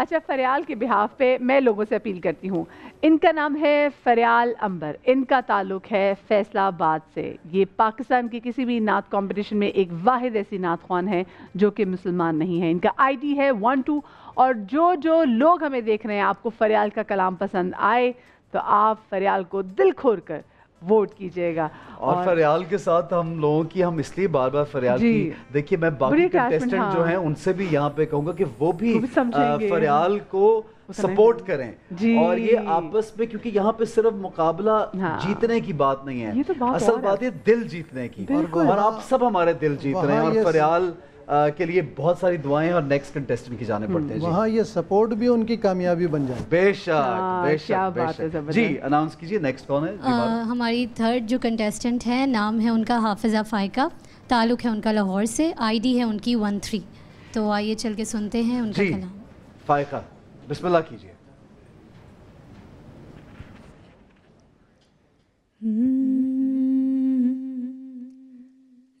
अच्छा फरियाल के बिहाफ पे मैं लोगों से अपील करती हूँ, इनका नाम है फरियाल अंबर, इनका ताल्लुक़ है फैसलाबाद से। ये पाकिस्तान की किसी भी नात कंपटीशन में एक वाहिद ऐसी नात ख़्वान है जो कि मुसलमान नहीं है। इनका आईडी है वन टू। और जो जो लोग हमें देख रहे हैं, आपको फरियाल का कलाम पसंद आए तो आप फरियाल को दिल खोल कर वोट कीजिएगा। और, और फरियाल के साथ हम लोगों की हम इसलिए बार बार फरियाल की, देखिए मैं बाकी कंटेस्टेंट हाँ। जो हैं उनसे भी यहाँ पे कहूँगा कि वो भी, भी फरियाल को सपोर्ट करें। और ये आपस में, क्योंकि यहाँ पे सिर्फ मुकाबला हाँ। जीतने की बात नहीं है, तो बात असल बात है दिल जीतने की। और आप सब हमारे दिल जीत रहे हैं और फरियाल के लिए बहुत सारी दुआएं और नेक्स्ट कंटेस्टेंट की जाने पड़ते हैं। वहाँ ये सपोर्ट भी उनकी कामयाबी बन जाए। बेशक बेशक बेशक। जी अनाउंस कीजिए नेक्स्ट कौन है? आ, हमारी थर्ड जो कंटेस्टेंट है, नाम है उनका हाफिजा फायका, ताल्लुक है उनका लाहौर से, आईडी है उनकी वन थ्री। तो आइए चल के सुनते हैं उनका कलाम। फायका बिस्मिल्लाह कीजिए।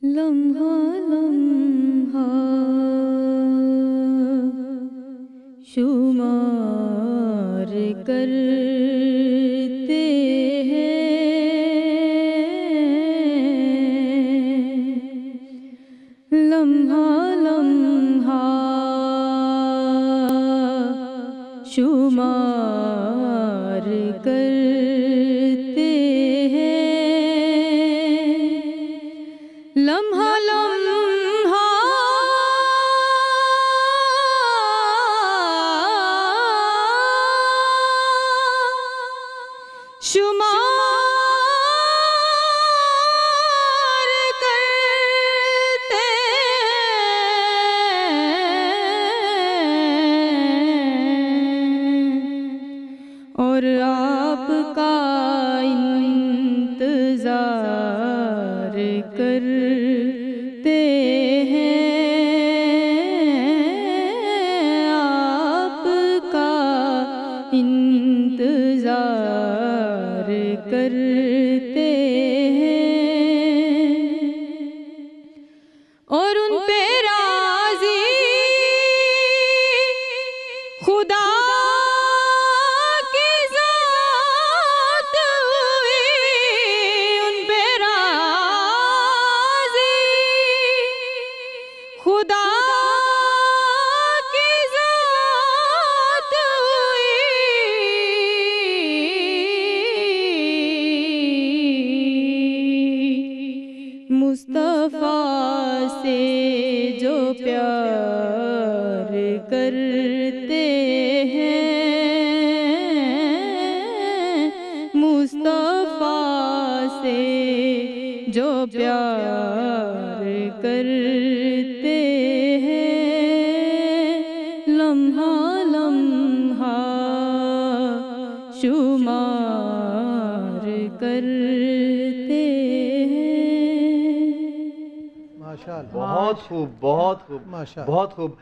लम्हा लम्हा शुमार करते हैं, लम्हा लम्हा शुमार करते हैं, लम्हा लम्हा शुमार करते हैं, और आपका इंतजार करते हैं, आपका इंतजार करते हैं, और उन पे राजी खुदा की ज़ात हुई, उन पे राजी खुदा मुस्तफ़ा से जो प्यार करते हैं, मुस्तफ़ा से जो प्यार करते हैं, लम्हा लम्हा शुमार करते हैं। बहुत खूब, बहुत खूब, बहुत खूब।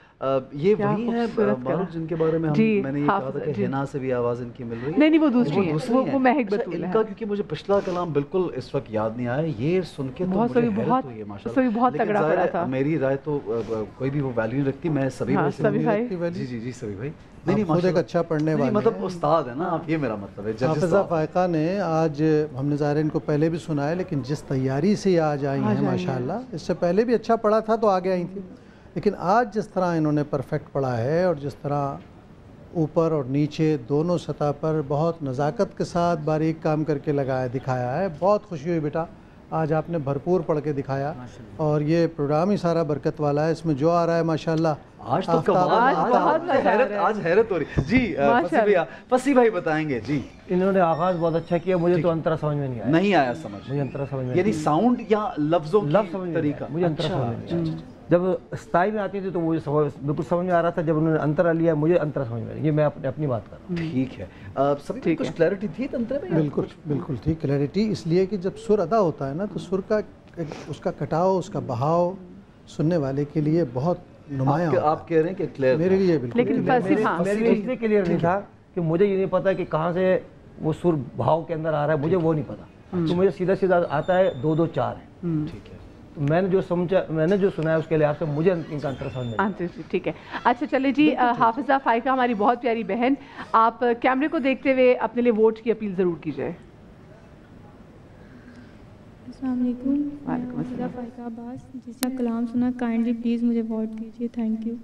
ये वही है मारूफ जिनके बारे में हम, मैंने ये कहा था कि हिना से भी आवाज़ इनकी मिल रही है। नहीं नहीं, वो दूसरी है, वो वो महक बतूल है इनका, क्योंकि मुझे पिछला कलाम बिल्कुल इस वक्त याद नहीं आया। ये सुन के तो मुझे बहुत माशाल्लाह बहुत तगड़ा पड़ा था। मेरी राय तो कोई भी वो वैल्यू नहीं रखती, मैं सभी भाई जी जी जी सभी भाई नहीं नहीं, अच्छा पढ़ने वाले मतलब उस्ताद है ना आप, ये मेरा मतलब है। हाफ़िज़ा फ़ायका ने आज, हमने ज़ाहिर इनको पहले भी सुनाया, लेकिन जिस तैयारी से आज आई हैं माशाल्लाह, इससे पहले भी अच्छा पढ़ा था तो आगे आई थी, लेकिन आज जिस तरह इन्होंने परफेक्ट पढ़ा है और जिस तरह ऊपर और नीचे दोनों सतह पर बहुत नज़ाकत के साथ बारीक काम करके लगाया दिखाया है, बहुत खुशी हुई बेटा आज आपने भरपूर पढ़ के दिखाया। और ये प्रोग्राम ही सारा बरकत वाला है, इसमें जो आ रहा है माशाल्लाह आज तो कमाल, आज बहुत हैरत, आज हैरत हो रही जी। फसी भैया, फसी भाई बताएंगे जी। इन्होंने आगाज बहुत अच्छा किया, मुझे तो अंतरा समझ में नहीं आया, नहीं आया समझ, मुझे अंतरा समझ में, यानी साउंड या लफ्जों की तरीका मुझे अंतरा समझ में नहीं। जब स्थाई में आती थी तो मुझे बिल्कुल समझ में आ रहा था, जब उन्होंने अंतरा लिया मुझे अंतरा समझ में, ये मैं अपने अपनी बात कर रहा हूँ। ठीक है, आप सब ठीक, कुछ क्लैरिटी थी अंतरे में? बिल्कुल बिल्कुल ठीक क्लैरिटी, इसलिए कि जब सुर अदा होता है ना तो सुर का उसका कटाव, उसका बहाव सुनने वाले के लिए बहुत नुमाया होता है। आप कह रहे हैं कि क्लियर, मेरे लिए बिल्कुल, लेकिन इसलिए क्लियर नहीं था कि मुझे ये नहीं पता कि कहाँ से वो सुर भाव के अंदर आ रहा है, मुझे वो नहीं पता। तो मुझे सीधा सीधा आता है दो दो चार है, ठीक है, मैंने जो समझा, मैंने जो सुना है उसके लिहाज से मुझे इनका अंतर समझ। ठीक है, अच्छा चले जी। हाफ़िज़ा फ़ायका हमारी बहुत प्यारी बहन, आप कैमरे को देखते हुए अपने लिए वोट की अपील ज़रूर कीजिए। अस्सलाम वालेकुम। हाफ़िज़ा फ़ायका अब्बास, जिसने कलाम सुना काइंडली प्लीज़ मुझे वोट कीजिए, थैंक यू।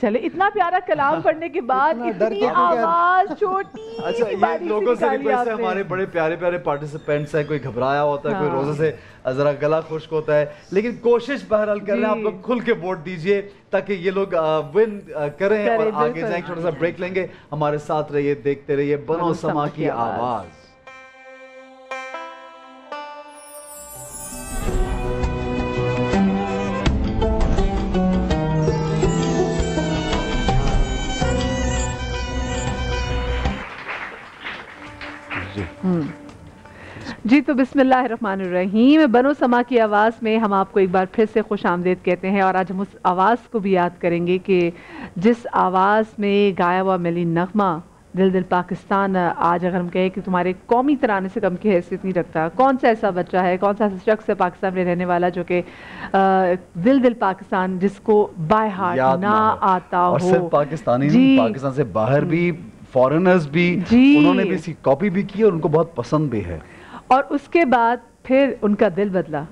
चले, इतना प्यारा कलाम पढ़ने के बाद इतनी आवाज छोटी। अच्छा, ये लोगों से रिक्वेस्ट है, हमारे बड़े प्यारे प्यारे पार्टिसिपेंट्स हैं, कोई घबराया होता है, हाँ। कोई रोजे से जरा गला खुश्क होता है, लेकिन कोशिश बहरहाल कर रहे हैं, आप लोग खुल के वोट दीजिए ताकि ये लोग विन करें और आगे जाएं। थोड़ा सा ब्रेक लेंगे, हमारे साथ रहिए, देखते रहिए बनो समा की आवाज। जी तो बिस्मिल्लाहिर्रहमानिर्रहीम, बनो समा की आवाज़ में हम आपको एक बार फिर से खुश आमदेद कहते हैं। और आज हम उस आवाज़ को भी याद करेंगे कि जिस आवाज़ में गाया हुआ मिली नगमा दिल दिल पाकिस्तान आज अगर हम कहें कि तुम्हारे कौमी तराने से कम की हैसियत नहीं रखता। कौन सा ऐसा बच्चा है, कौन सा ऐसा शख्स है पाकिस्तान में रहने वाला जो कि दिल दिल पाकिस्तान जिसको बाय हार्ट ना आता हो। और सिर्फ पाकिस्तानी नहीं, पाकिस्तान से बाहर भी फॉरेनर्स भी, उन्होंने भी इसकी कॉपी भी की और उनको बहुत पसंद भी है। और उसके बाद फिर उनका दिल बदला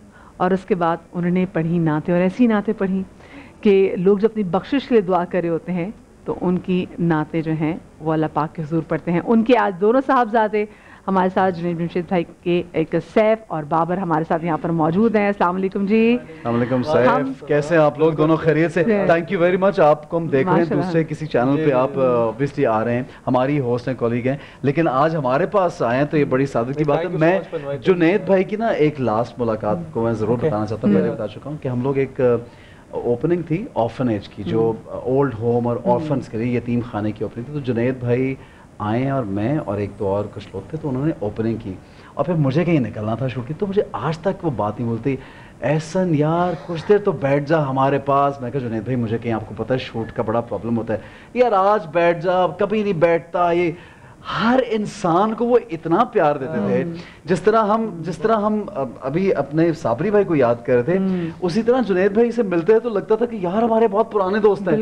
और उसके बाद उन्होंने पढ़ी नातें और ऐसी नातें पढ़ी कि लोग जब अपनी बख्शिश के लिए दुआ कर रहे होते हैं तो उनकी नातें जो हैं वो अल्लाह पाक के हुजूर पढ़ते हैं। उनके आज दोनों साहबजादे हमारे साथ जुनैद बिन रशीद भाई के एक सैफ और बाबर हमारे साथ यहाँ पर मौजूद हैं। अस्सलाम वालेकुम जी। वालेकुम सैफ, कैसे हैं आप लोग? दोनों खैरियत से? Thank you very much. आपको हम देख रहे हैं दूसरे किसी चैनल पे, आप ऑब्वियसली आ रहे हैं, हमारी होस्ट हैं, कॉलीग हैं, लेकिन आज हमारे पास आए हैं तो ये बड़ी सादगी की बात है। मैं जुनैद भाई की ना एक लास्ट मुलाकात को मैं ज़रूर बताना चाहता हूँ, पहले बता चुका हूँ कि हम लोग एक ओपनिंग थी ऑर्फनेज की, जो ओल्ड होम और ऑर्फन्स के लिए यतीम खाने की ओपनिंग थी। तो जुनैद भाई आए हैं और मैं और एक दो और कुछ लोग थे, तो उन्होंने ओपनिंग की और फिर मुझे कहीं निकलना था शूट की। तो मुझे आज तक वो बात नहीं बोलती, एहसन यार कुछ देर तो बैठ जा हमारे पास। मैं कहा जुनैद भाई मुझे कहीं, आपको पता है शूट का बड़ा प्रॉब्लम होता है यार, आज बैठ जा, कभी नहीं बैठता। ये हर इंसान को वो इतना प्यार देते थे, जिस तरह हम जिस तरह हम अभी अपने साबरी भाई को याद कर रहे थे, उसी तरह जुनैद भाई से मिलते हैं तो लगता था कि यार हमारे बहुत पुराने दोस्त हैं।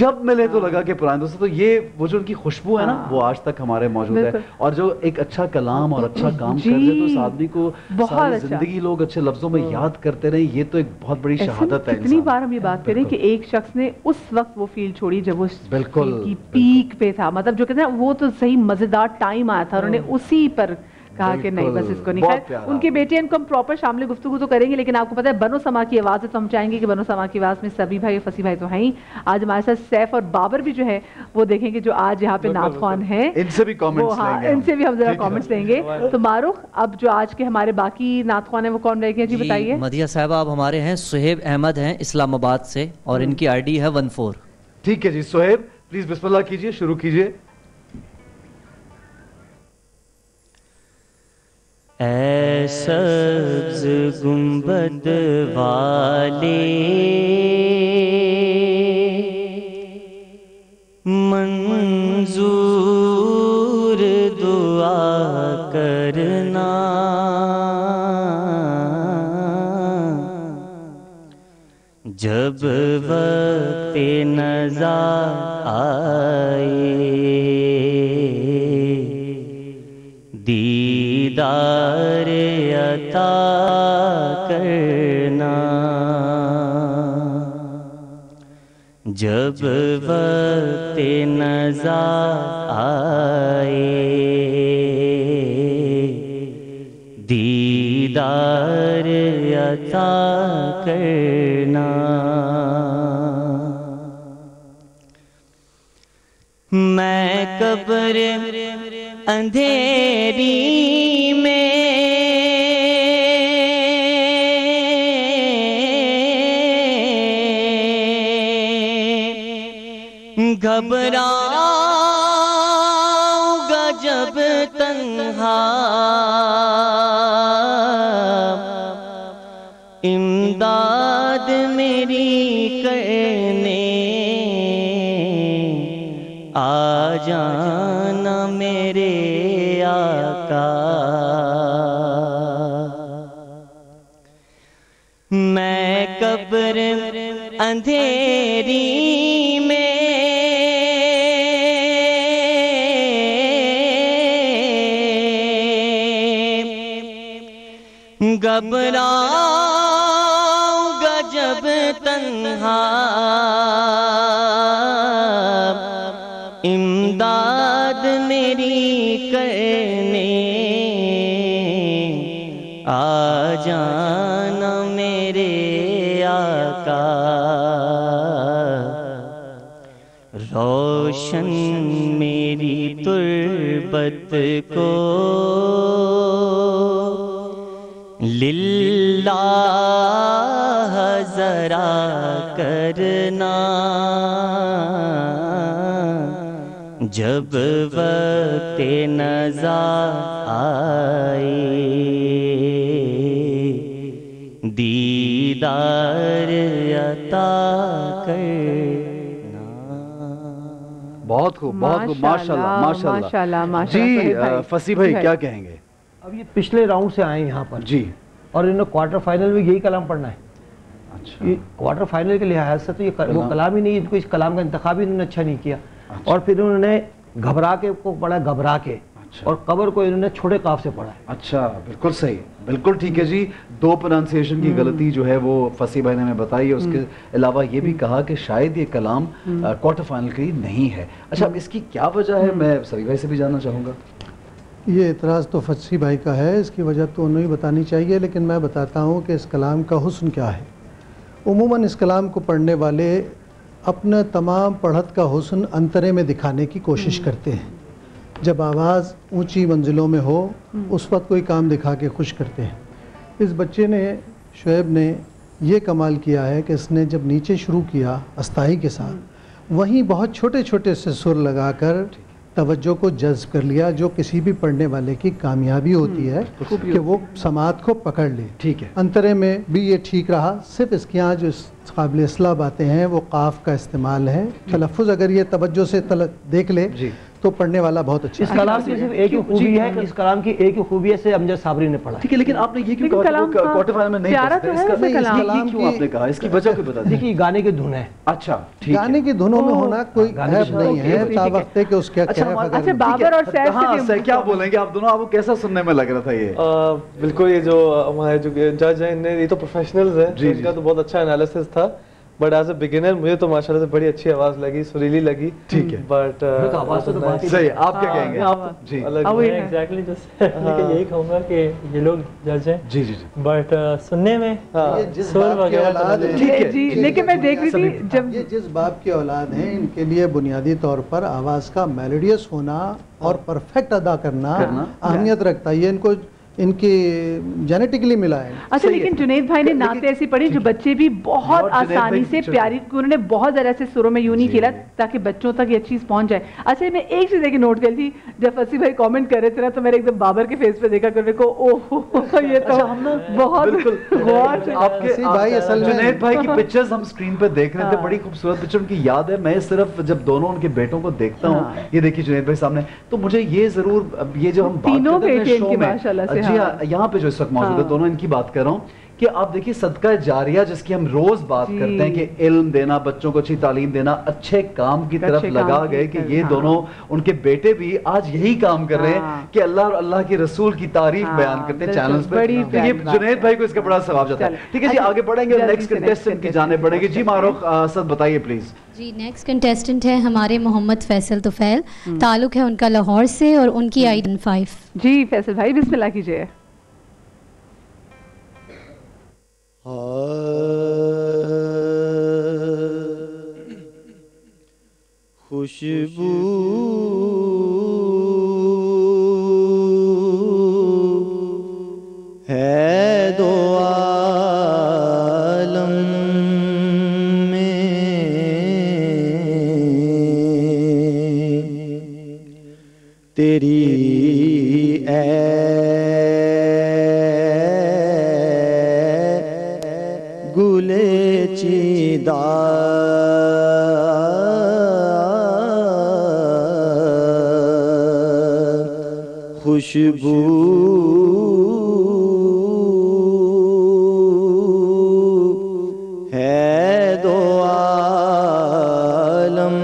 जब मिले तो लगा कि पुराने दोस्त हैं। तो ये वो जो उनकी खुशबू है ना, वो आज तक हमारे मौजूद है। और जो एक अच्छा कलाम और अच्छा काम कर रहे, तो उस आदमी को सारी जिंदगी लोग अच्छे लफ्जों में याद करते रहे, ये तो एक बहुत बड़ी शहादत है। कितनी बार हम ये बात करें कि एक शख्स ने उस वक्त वो फील्ड छोड़ी जब वो बिल्कुल पीक पे था, मतलब जो कहते हैं वो तो सही मजेदार टाइम आया था और उन्हें उसी पर कहा कि नहीं बस इसको निकाल। उनके बेटे इनको हम प्रॉपर शामिल गुफ्तगू तो करेंगे, लेकिन आपको पता है बनो समा की आवाज़ है, तो हम चाहेंगे कि बनो समा की आवाज़ में सभी भाई और फसी भाई तो हैं ही। आज हमारे साथ सैफ और बाबर भी जो है वो देखेंगे, जो आज यहाँ पे नात खान हैं, इनसे भी कमेंट्स लेंगे, इनसे भी हम जरा कमेंट्स लेंगे। तो मारूख, अब जो आज के हमारे बाकी नात खान है वो कौन रहेंगे जी बताइए? मदिया साहब आप हमारे हैं, सुहेब अहमद हैं इस्लामाबाद से और इनकी आई डी है वन फोर। ठीक है जी सुहेब, प्लीज बिस्मिल्लाह कीजिए, शुरू कीजिए। ऐ सब्ज़ गुंबद वाले मंजूर दुआ करना, जब वक्त नज़ा आए दीदार अता करना, जब वक्त नज़ा आए दीदार अता करना। मैं कब्र अंधेरी में घबराऊंगा जब तन्हा, इमदाद मेरी करने आ जाना मेरे आका। मैं कब्र अंधेरी में घबराऊंगा जब तन्हा, इमदाद मेरी करने आ जाना मेरे आका। रोशन मेरी तुर्बत को लिल्लाह जरा करना, जब वक्त नज़ा आए दीदार अता करना। बहुत खूब, बहुत खूब, माशाल्लाह माशाल्लाह माशाल्लाह। जी फसी भाई क्या कहेंगे? अब ये पिछले राउंड से आए यहाँ पर जी, और इन्होंने क्वार्टर फाइनल में यही कलाम पढ़ना है। अच्छा, ये क्वार्टर फाइनल के लिहाज से तो ये कर, वो कलाम ही नहीं, इनको इस कलाम का इंतखाब ही इन्होंने अच्छा नहीं किया। अच्छा। और फिर उन्होंने घबरा के को पढ़ा घबरा के। अच्छा। और कबर को इन्होंने छोटे काफ से पढ़ा है। अच्छा, बिल्कुल सही, बिल्कुल ठीक है जी। दो प्रोनाउंसिएशन की गलती जो है वो फसी भाई ने हमें बताई है। उसके अलावा ये भी कहा कि शायद ये कलाम क्वार्टर फाइनल के लिए नहीं है। अच्छा, अब इसकी क्या वजह है, मैं सभी भाई से भी जानना चाहूँगा। ये एतराज़ तो फसी भाई का है, इसकी वजह तो उन्हें ही बतानी चाहिए, लेकिन मैं बताता हूँ कि इस कलाम का हुस्न क्या है। उमूमन इस कलाम को पढ़ने वाले अपना तमाम पढ़त का हुस्न अंतरे में दिखाने की कोशिश करते हैं। जब आवाज़ ऊंची मंजिलों में हो उस वक्त कोई काम दिखा के खुश करते हैं। इस बच्चे ने, शुएब ने यह कमाल किया है कि इसने जब नीचे शुरू किया अस्थाई के साथ, वहीं बहुत छोटे छोटे से सुर लगा कर तवज्जो को जज्ब कर लिया, जो किसी भी पढ़ने वाले की कामयाबी होती है कि वो समात को पकड़ ले। ठीक है, अंतरे में भी ये ठीक रहा। सिर्फ इसके यहाँ जो काबिल असला बातें हैं वो काफ का इस्तेमाल है, तलफ़ुज़ अगर ये तवज्जो से तल देख ले तो पढ़ने वाला बहुत अच्छा। इस कलाम की सिर्फ एक ही खूबी है, इस कलाम की एक ही खूबी से अमजद साबरी ने पढ़ा। ठीक है, लेकिन आपने ये क्यों क्वार्टर फाइनल में नहीं पढ़ा? इसकी वजह को बता देखिए, गाने की धुन है। अच्छा, गाने की धुनों में होना कोई गैप नहीं है। अच्छा, बाबर और सैफ क्या बोलेंगे आप दोनों? आपको कैसा सुनने में लग रहा था ये? बिल्कुल, ये जो हमारे जो जज है ये तो प्रोफेशनल्स है, इनका तो बहुत अच्छा एनालिसिस था। बट एज ए बिगिनर मुझे तो माशाल्लाह से बड़ी अच्छी आवाज लगी, सुरीली लगी। ठीक है, बट आवाज तो बहुत सही। आप क्या कहेंगे? आप जी अलग है, एग्जैक्टली जस्ट यही कहूंगा कि ये लोग जज हैं। जी जी जी, बट सुनने में सुर वगैरह ठीक है जी, लेकिन मैं देख रही थी जब ये जिस बाप की औलाद है इनके लिए बुनियादी तौर पर आवाज का मेलोडियस होना और परफेक्ट अदा करना अहमियत रखता है। ये इनको इनके जेनेटिकली मिला है। अच्छा, लेकिन जुनेद भाई ने नाते ऐसी पढ़ी जो बच्चे भी बहुत आसानी से प्यारी, उन्होंने बहुत ज़रा से सुरों में यूं नहीं खेला ताकि बच्चों तक ये चीज़ पहुंच जाए। अच्छा, मैं एक चीज़ देखिए नोट कर थी, जब फसी भाई कमेंट कर रहे थे ना तो मैंने एकदम बाबर के फेस पे देखा, करने को ओहो ये तो बहुत जुनेद भाई की पिक्चर्स हम स्क्रीन पर देख रहे थे, बड़ी खूबसूरत पिक्चर। उनकी याद है, मैं सिर्फ जब दोनों उनके बेटों को देखता हूँ, ये देखिए जुनेद भाई सामने, तो मुझे ये जरूर, ये जो हम तीनों बेटे यहाँ पे जो इस वक्त मौजूद है, दोनों इनकी बात कर रहा हूँ कि आप देखिए सदका जारिया जिसकी हम रोज बात करते हैं कि इल्म देना, बच्चों को अच्छी तालीम देना, अच्छे काम की तरफ लगा गए कि ये दोनों उनके बेटे भी आज यही काम कर रहे हैं कि अल्लाह और अल्लाह के रसूल की तारीफ बयान करते हैं चैनल्स पे। ये जुनेद भाई को इसका बड़ा सवाब जाता है। ठीक है जी, आगे बढ़ेंगे और नेक्स्ट कंटेस्टेंट की जाने पड़ेंगे। जी मारूख असद बताइए प्लीज। जी, नेक्स्ट कंटेस्टेंट है हमारे मोहम्मद फैसल तुफैल, ताल्लुक है उनका लाहौर से और उनकी आई डी फाइव। जी फैसल भाई बिस्मिल्लाह कीजिए। आ खुशबू है दो आलम में तेरी ऐ खुशबू है दो आलम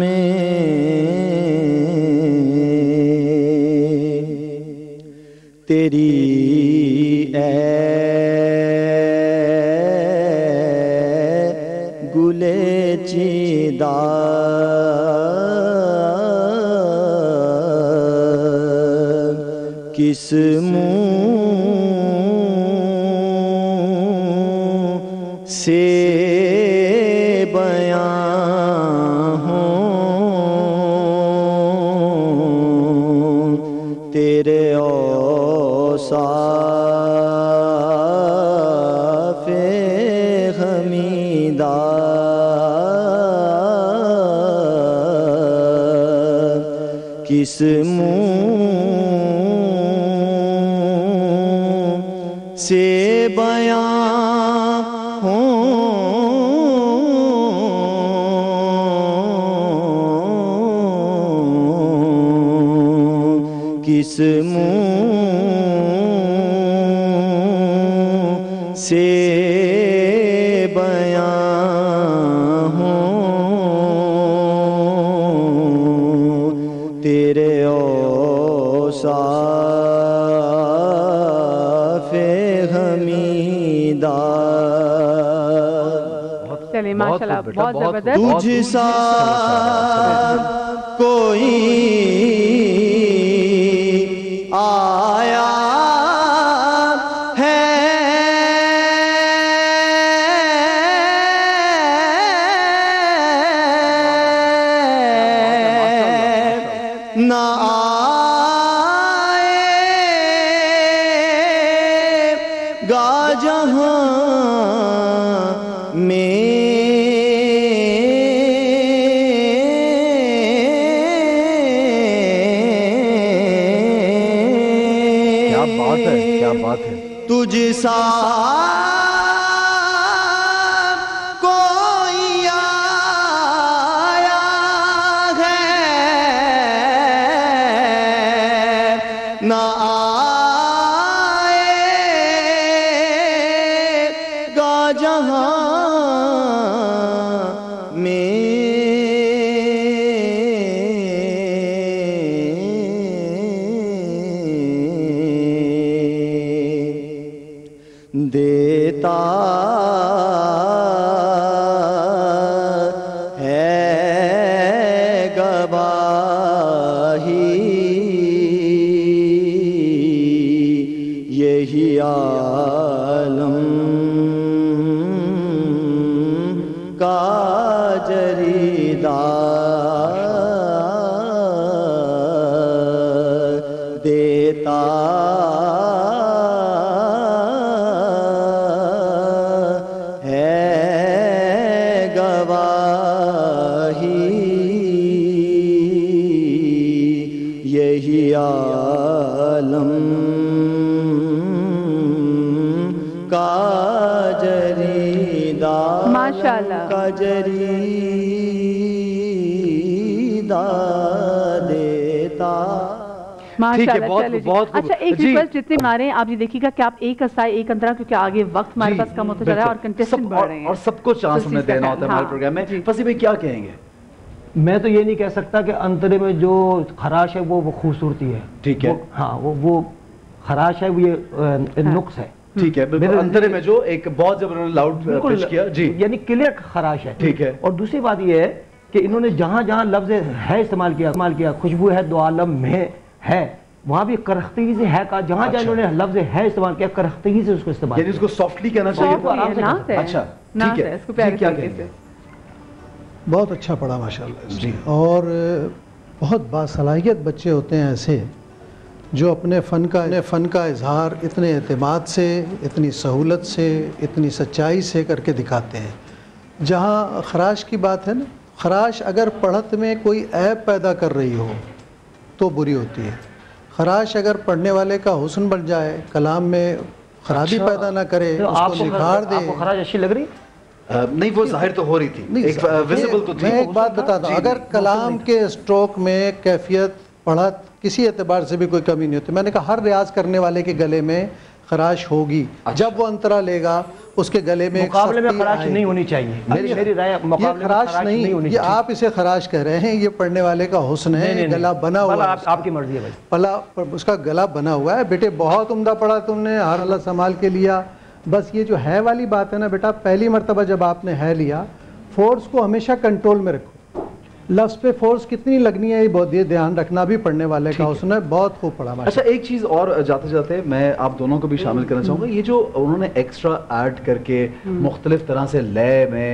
में तेरी किस मुँह से बयां हो तेरे औसाफ़े हमीदा किस मुँह से बयां हो इस मुँह से बयां हो तेरे औसाफ़े हमीदा। चलिए माशाल्लाह बहुत जबरदस्त। तुझसा कोई आया है ना आएगा जहाँ में तुझसा कोई आया है ना आएगा जहाँ में देता है गवाही यही आलम का जरीदा। देता यही आलम का जरीदा। माशाल्लाह का जरीदा देता। माशाल्लाह बहुत बहुत। अच्छा एक रिक्वेस्ट जितने मारे आप ये देखिएगा कि आप एक असाई एक अंतरा क्योंकि आगे वक्त हमारे पास कम होता जा रहा है और कंटेस्टेंट बढ़ रहे हैं और सबको चांस हमें देना होता है हमारे प्रोग्राम में। फसी भाई क्या कहेंगे? मैं तो ये नहीं कह सकता कि अंतरे में जो खराश है वो वो खूबसूरती है। ठीक है वो, हाँ वो वो खराश है वो ये नुक्स है। ठीक है बिल्कुल। अंतरे में जो एक बहुत जबरदस्त लाउड पेश किया जी यानी क्लियर खराश है। ठीक है और दूसरी बात ये है कि इन्होंने जहाँ जहाँ लफ्ज है इस्तेमाल किया इस्तेमाल किया खुशबू है दो आलम में है वहाँ भी करख्तगी से है का जहाँ जहाँ इन्होंने लफ्ज है इस्तेमाल किया करख्तगी से उसको इस्तेमाल यानी उसको सॉफ्टली कहना चाहिए। अच्छा ठीक है क्या कहेंगे? बहुत अच्छा पढ़ा माशाल्लाह जी और बहुत बासलाहियत बच्चे होते हैं ऐसे जो अपने फ़न का अपने फ़न का इजहार इतने एतमाद से इतनी सहूलत से इतनी सच्चाई से करके दिखाते हैं। जहाँ खराश की बात है ना खराश अगर पढ़त में कोई ऐब पैदा कर रही हो तो बुरी होती है। खराश अगर पढ़ने वाले का हुस्न बन जाए कलाम में खराबी अच्छा। पैदा ना करे तो उसको निखार दे। आपको खराश अच्छी लग रही? Uh, नहीं वो जाहिर तो हो रही थी नहीं, एक विजिबल तो थी। मैं एक बात बताता हूँ अगर कलाम के स्ट्रोक में कैफियत पढ़त किसी एतबार से भी कोई कमी नहीं होती। मैंने कहा हर रियाज करने वाले के गले में खराश होगी। अच्छा। जब वो अंतरा लेगा उसके गले में मुकाबले में खराश नहीं होनी चाहिए। मेरी मेरी राय मुकाबले में खराश नहीं होनी चाहिए। आप इसे खराश कह रहे हैं ये पढ़ने वाले का हुस्न है गला बना हुआ है। आपकी मर्जी है भाई पला उसका गला बना हुआ है। बेटे बहुत उम्दा पढ़ा तुमने हर हाल संभाल के लिया। बस ये जो है वाली बात है ना बेटा पहली मरतबा जब आपने है लिया फोर्स को हमेशा कंट्रोल में रखो। लफ्ज़ पे फोर्स कितनी लगनी है ये बहुत ये ध्यान रखना भी पढ़ने वाले का उसने बहुत खूब पढ़ा। अच्छा एक चीज़ और जाते जाते मैं आप दोनों को भी शामिल करना चाहूँगा। ये जो उन्होंने एक्स्ट्रा ऐड करके मुख्तलिफ तरह से लय में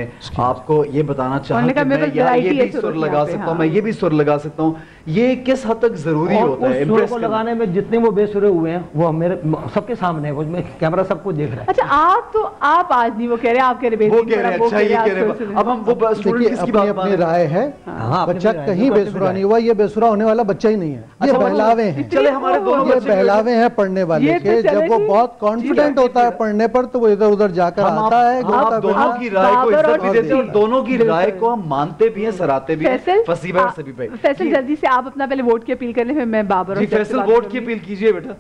आपको ये बताना चाहूँगा मैं ये भी सुर लगा सकता हूँ मैं ये भी सुर लगा सकता हूँ ये किस हद तक जरूरी होता है? सुर को लगाने में जितने वो बेसुरे हुए हैं वो मेरे सबके सामने है वो कैमरा सबको देख रहा है। अच्छा आप तो आप आज नहीं वो कह रहे आप कह रहे वो कह रहे अच्छा ये कह रहे अब हम वो स्टूडेंट की अपनी राय है हाँ, बच्चा कहीं बेसुरा नहीं हुआ, ये बेसुरा होने वाला बच्चा ही नहीं है, ये बहलावे हैं। चले हमारे दोनों बच्चे बहलावे हैं पढ़ने वाले के, जब वो बहुत कॉन्फिडेंट होता है पढ़ने पर तो वो इधर उधर जाकर आता है। दोनों की राय को इज्जत भी देते हैं, दोनों की राय को हम मानते भी हैं, सराहते भी हैं। फसीबा और सभी पे फैसल, जल्दी से आप अपना पहले वोट की अपील कर लें, फिर मैं बाबर और फैसल वोट की अपील कीजिए। बेटा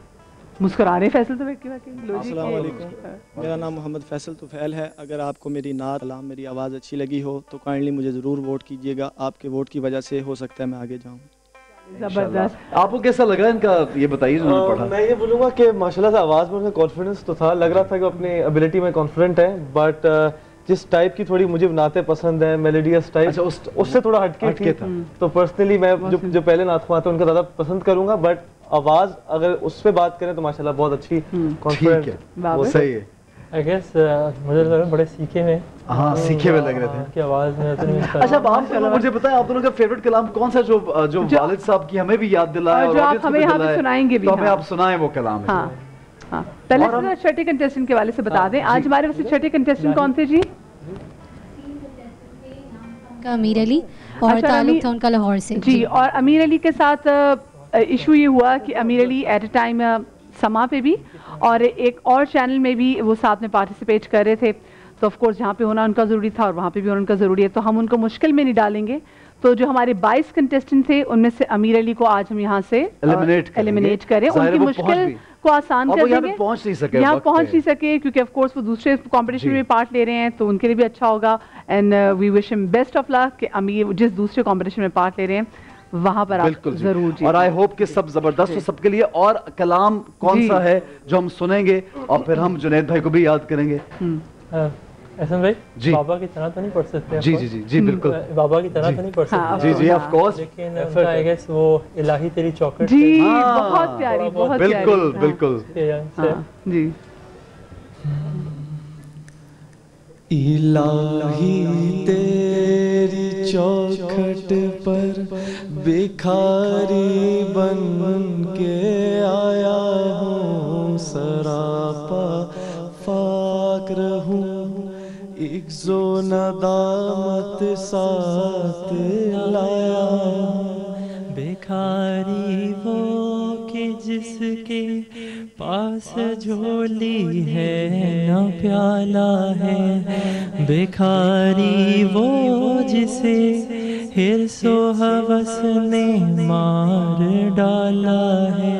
मुस्कुरा रहे फैसल तो बैठ के। अस्सलाम वालेकुम, मेरा नाम मोहम्मद फैसल तुफैल है। अगर आपको मेरी नात, मेरी आवाज़ अच्छी लगी हो तो काइंडली मुझे ज़रूर वोट कीजिएगा, आपके वोट की वजह से हो सकता है मैं आगे जाऊँ। जबरदस्त, आपको कैसा लगा इनका, ये बताइए। मैं ये बोलूँगा कि माशाल्लाह से आवाज़ में उनका कॉन्फिडेंस तो था, लग रहा था कि अपने एबिलिटी में कॉन्फिडेंट है, बट जिस टाइप की थोड़ी मुझे नाते पसंद है, मेलोडियस टाइप, अच्छा, उस, उससे थोड़ा हटके हटके था। तो पर्सनली मैं जो जो पहले नात खुआ था उनका ज़्यादा पसंद करूँगा, बट आवाज़ अगर उस पर बात करें तो माशाल्लाह बहुत अच्छी कॉन्फिडेंट है, वो सही है। आई गेस मुझे लग रहा है बड़े सीखे हुए, हाँ सीखे हुए लग रहे थे कि आवाज़ में उतनी। अच्छा आप दोनों मुझे बताएं, आप दोनों का फेवरेट कलाम कौन सा, जो जो वालिद साहब की हमें भी याद दिलाए और आप हमें यहाँ पे सुनाएंगे भी, तो हमें आप सुनाएं वो कलाम। हाँ हाँ, पहले छठे कंटेस्टेंट के वाले से बता दें, आज हमारे वैसे छठे कंटेस्टेंट कौन थे जी? अमीर अली, और ताल्लुक था उनका लाहौर से जी। और अमीर अली के साथ इशू ये हुआ कि अमीर अली एट ए टाइम समा पे भी और एक और चैनल में भी वो साथ में पार्टिसिपेट कर रहे थे, तो ऑफ कोर्स जहाँ पे होना उनका ज़रूरी था और वहाँ पे भी होना उनका ज़रूरी है, तो हम उनको मुश्किल में नहीं डालेंगे। तो जो हमारे बाईस कंटेस्टेंट थे उनमें से अमीर अली को आज हम यहाँ से एलिमिनेट करें, उनकी मुश्किल को आसान कर देंगे। यहाँ पहुँच नहीं सके, यहाँ पहुँच नहीं सके क्योंकि ऑफ कोर्स वो दूसरे कॉम्पिटिशन में पार्ट ले रहे हैं, तो उनके लिए भी अच्छा होगा। And we wish him best of luck कि अमीर जिस दूसरे कॉम्पिटिशन में पार्ट ले रहे हैं वहाँ पर बिल्कुल जरूर। और आई होप कि सब जबरदस्त हो सबके लिए। और कलाम कौन सा है जो हम सुनेंगे और फिर हम जुनैद भाई को भी याद करेंगे? एहसन भाई जी, बाबा की तरह तो नहीं पढ़ सकते जी जी जी जी बिल्कुल, बाबा की तरह तो नहीं पढ़ सकते जी जी ऑफ कोर्स, लेकिन उनका आई गेस वो इलाही तेरी चौकट जी बहुत प्यारी, बहुत बिल्कुल बिल्कुल जी। इलाही तेरी चौखट पर भिखारी बन बन के आया हूँ, सरापा फाक रहूँ, इक्ज़ो नदामत साथ लाया हूँ। भिखारी वो कि जिसके पास झोली है ना प्याला है, भिखारी वो जिसे हिर्सो हवस ने मार डाला है।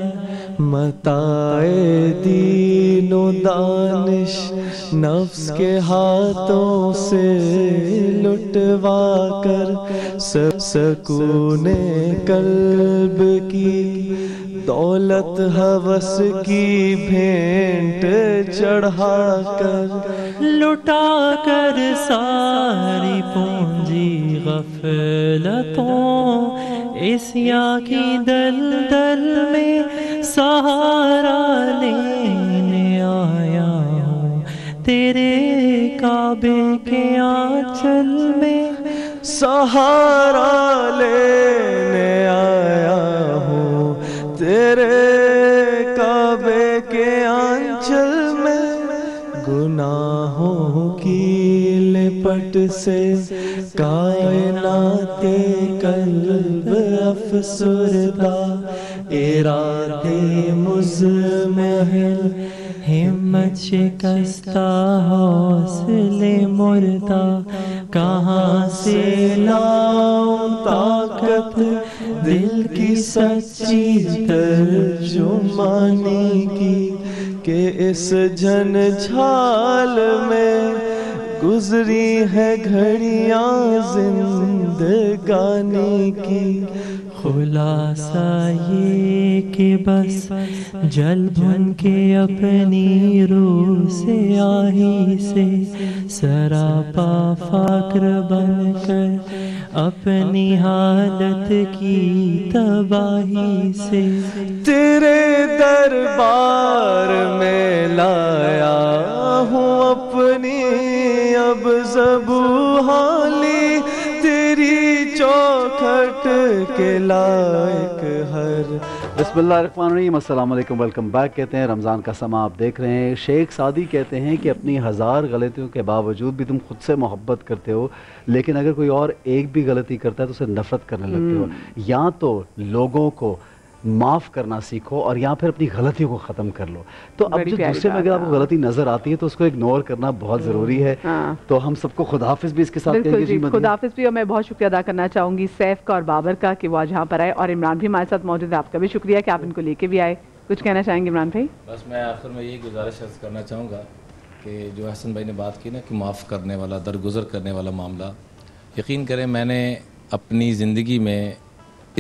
मताए दीनो दानिश नफ्स के हाथों से लुटवा कर, सब सकूने कल्ब की दौलत हवस की भेंट चढ़ा कर, लुटा कर सारी पूंजी गफलतों एसिया की दलदल में सहारा लेने आया हूँ, तेरे काबे के आंचल में सहारा लेने आया हूँ, तेरे काबे के आंचल में। गुनाहों की लिपट से कायनाते कल्ब अफसुरदा, इरादे मुज़महल हिम्मत शिकस्ता हौसले मुर्दा, कहाँ से लाऊं ताकत दिल की सच्ची तर्जुमानी की, के इस झंझाल में गुजरी है घड़ियाँ जिंदगानी की। खुलासा ये कि बस जल भुन के अपनी रूह से आही से, सरापा फ़ाक्र बनकर अपनी हालत की तबाही से, तेरे दरबार में लाया हूँ अपनी अब ज़बू हाली, तेरी चौखट के लायक हर बिस्मिल्लाहिर्रहमानिर्रहीम, अस्सलाम वालेकुम, वेलकम बैक कहते हैं। रमज़ान का समा आप देख रहे हैं। शेख सादी कहते हैं कि अपनी हज़ार गलतियों के बावजूद भी तुम खुद से मोहब्बत करते हो, लेकिन अगर कोई और एक भी गलती करता है तो उसे नफ़रत करने लगते हो। या तो लोगों को माफ़ करना सीखो और या फिर अपनी गलतियों को ख़त्म कर लो। तो अब जो दूसरे में अगर आपको गलती नज़र आती है तो उसको इग्नोर करना बहुत ज़रूरी है। हाँ। तो हम सबको खुदाफिज़ भी इसके साथ कहेंगे जी। खुदाफिज़ भी, और मैं बहुत शुक्रिया अदा करना चाहूँगी सैफ का और बाबर का कि वो आज यहाँ पर आए, और इमरान भी हमारे साथ मौजूद है। आपका भी शुक्रिया कि आप इनको लेके भी आए। कुछ कहना चाहेंगे इमरान भाई? बस मैं आखिर में यही गुजारिश करना चाहूँगा कि जो अहसन भाई ने बात की ना कि माफ़ करने वाला, दरगुजर करने वाला मामला, यकीन करें मैंने अपनी ज़िंदगी में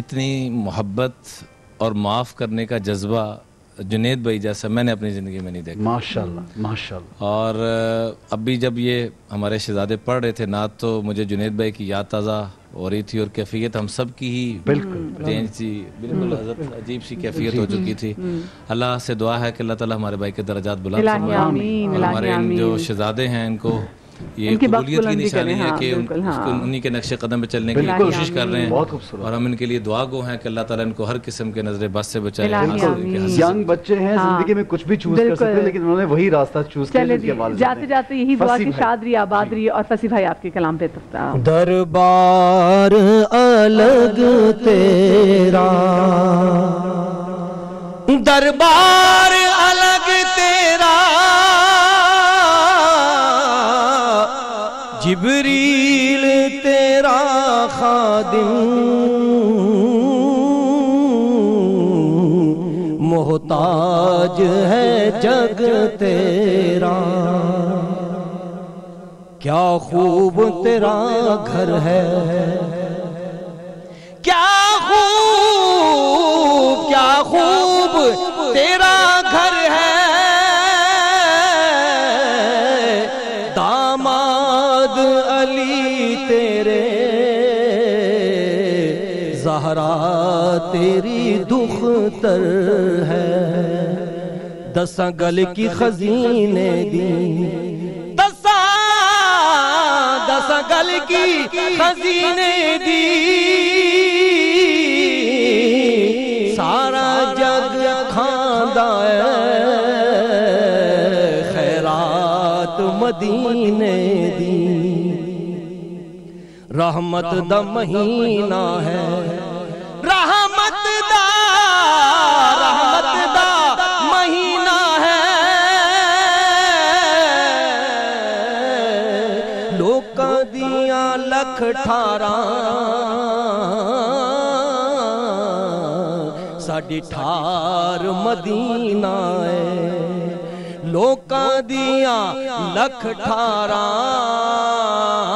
इतनी मोहब्बत और माफ़ करने का जज्बा जुनेद भाई जैसा मैंने अपनी ज़िंदगी में नहीं देखा। माशाल्लाह माशाल्लाह। और अभी जब ये हमारे शहजादे पढ़ रहे थे नात, तो मुझे जुनेद भाई की याद ताज़ा हो रही थी, और कैफियत हम सब की ही बिल्कुल चेंज थी, बिल्कुल अजीब सी कैफियत हो चुकी थी। अल्लाह से दुआ है कि अल्लाह ताला हमारे भाई के दर्जात बुलंद फरमाए। हमारे जो शहजादे हैं इनको ये कबूलियत की निशानी है कि उन्हीं के नक्शे कदम पे चलने की कोशिश कर रहे हैं, और हम इनके लिए दुआ गो हैं कि अल्लाह ताला इनको हर किस्म के नजर बस से बचाए। यंग बच्चे हैं, जिंदगी में कुछ भी चूज कर सकते हैं, लेकिन उन्होंने वही रास्ता चूज किया। जाते जाते यही दुआ की शादरी आबाद रही। और फसी भाई आपके कलाम पे दरबार अलग तेरा, दरबार अलग तेरा, जिब्रील तेरा खादिम, मोहताज है जग तेरा, क्या खूब तेरा घर है, क्या खूब क्या खूब तेरा घर है, तेरी दुख्तर है, दसा गल की खजीने दी, दसा दसा गल की खजीने दी, सारा जग खांदा है, खैरात मदीने दी, रहमत दा महीना है, रहमत दा रहमत दा महीना है, लोकां दियां लख ठारां, साडी ठार मदीना है, लोकां दियां लख ठारां,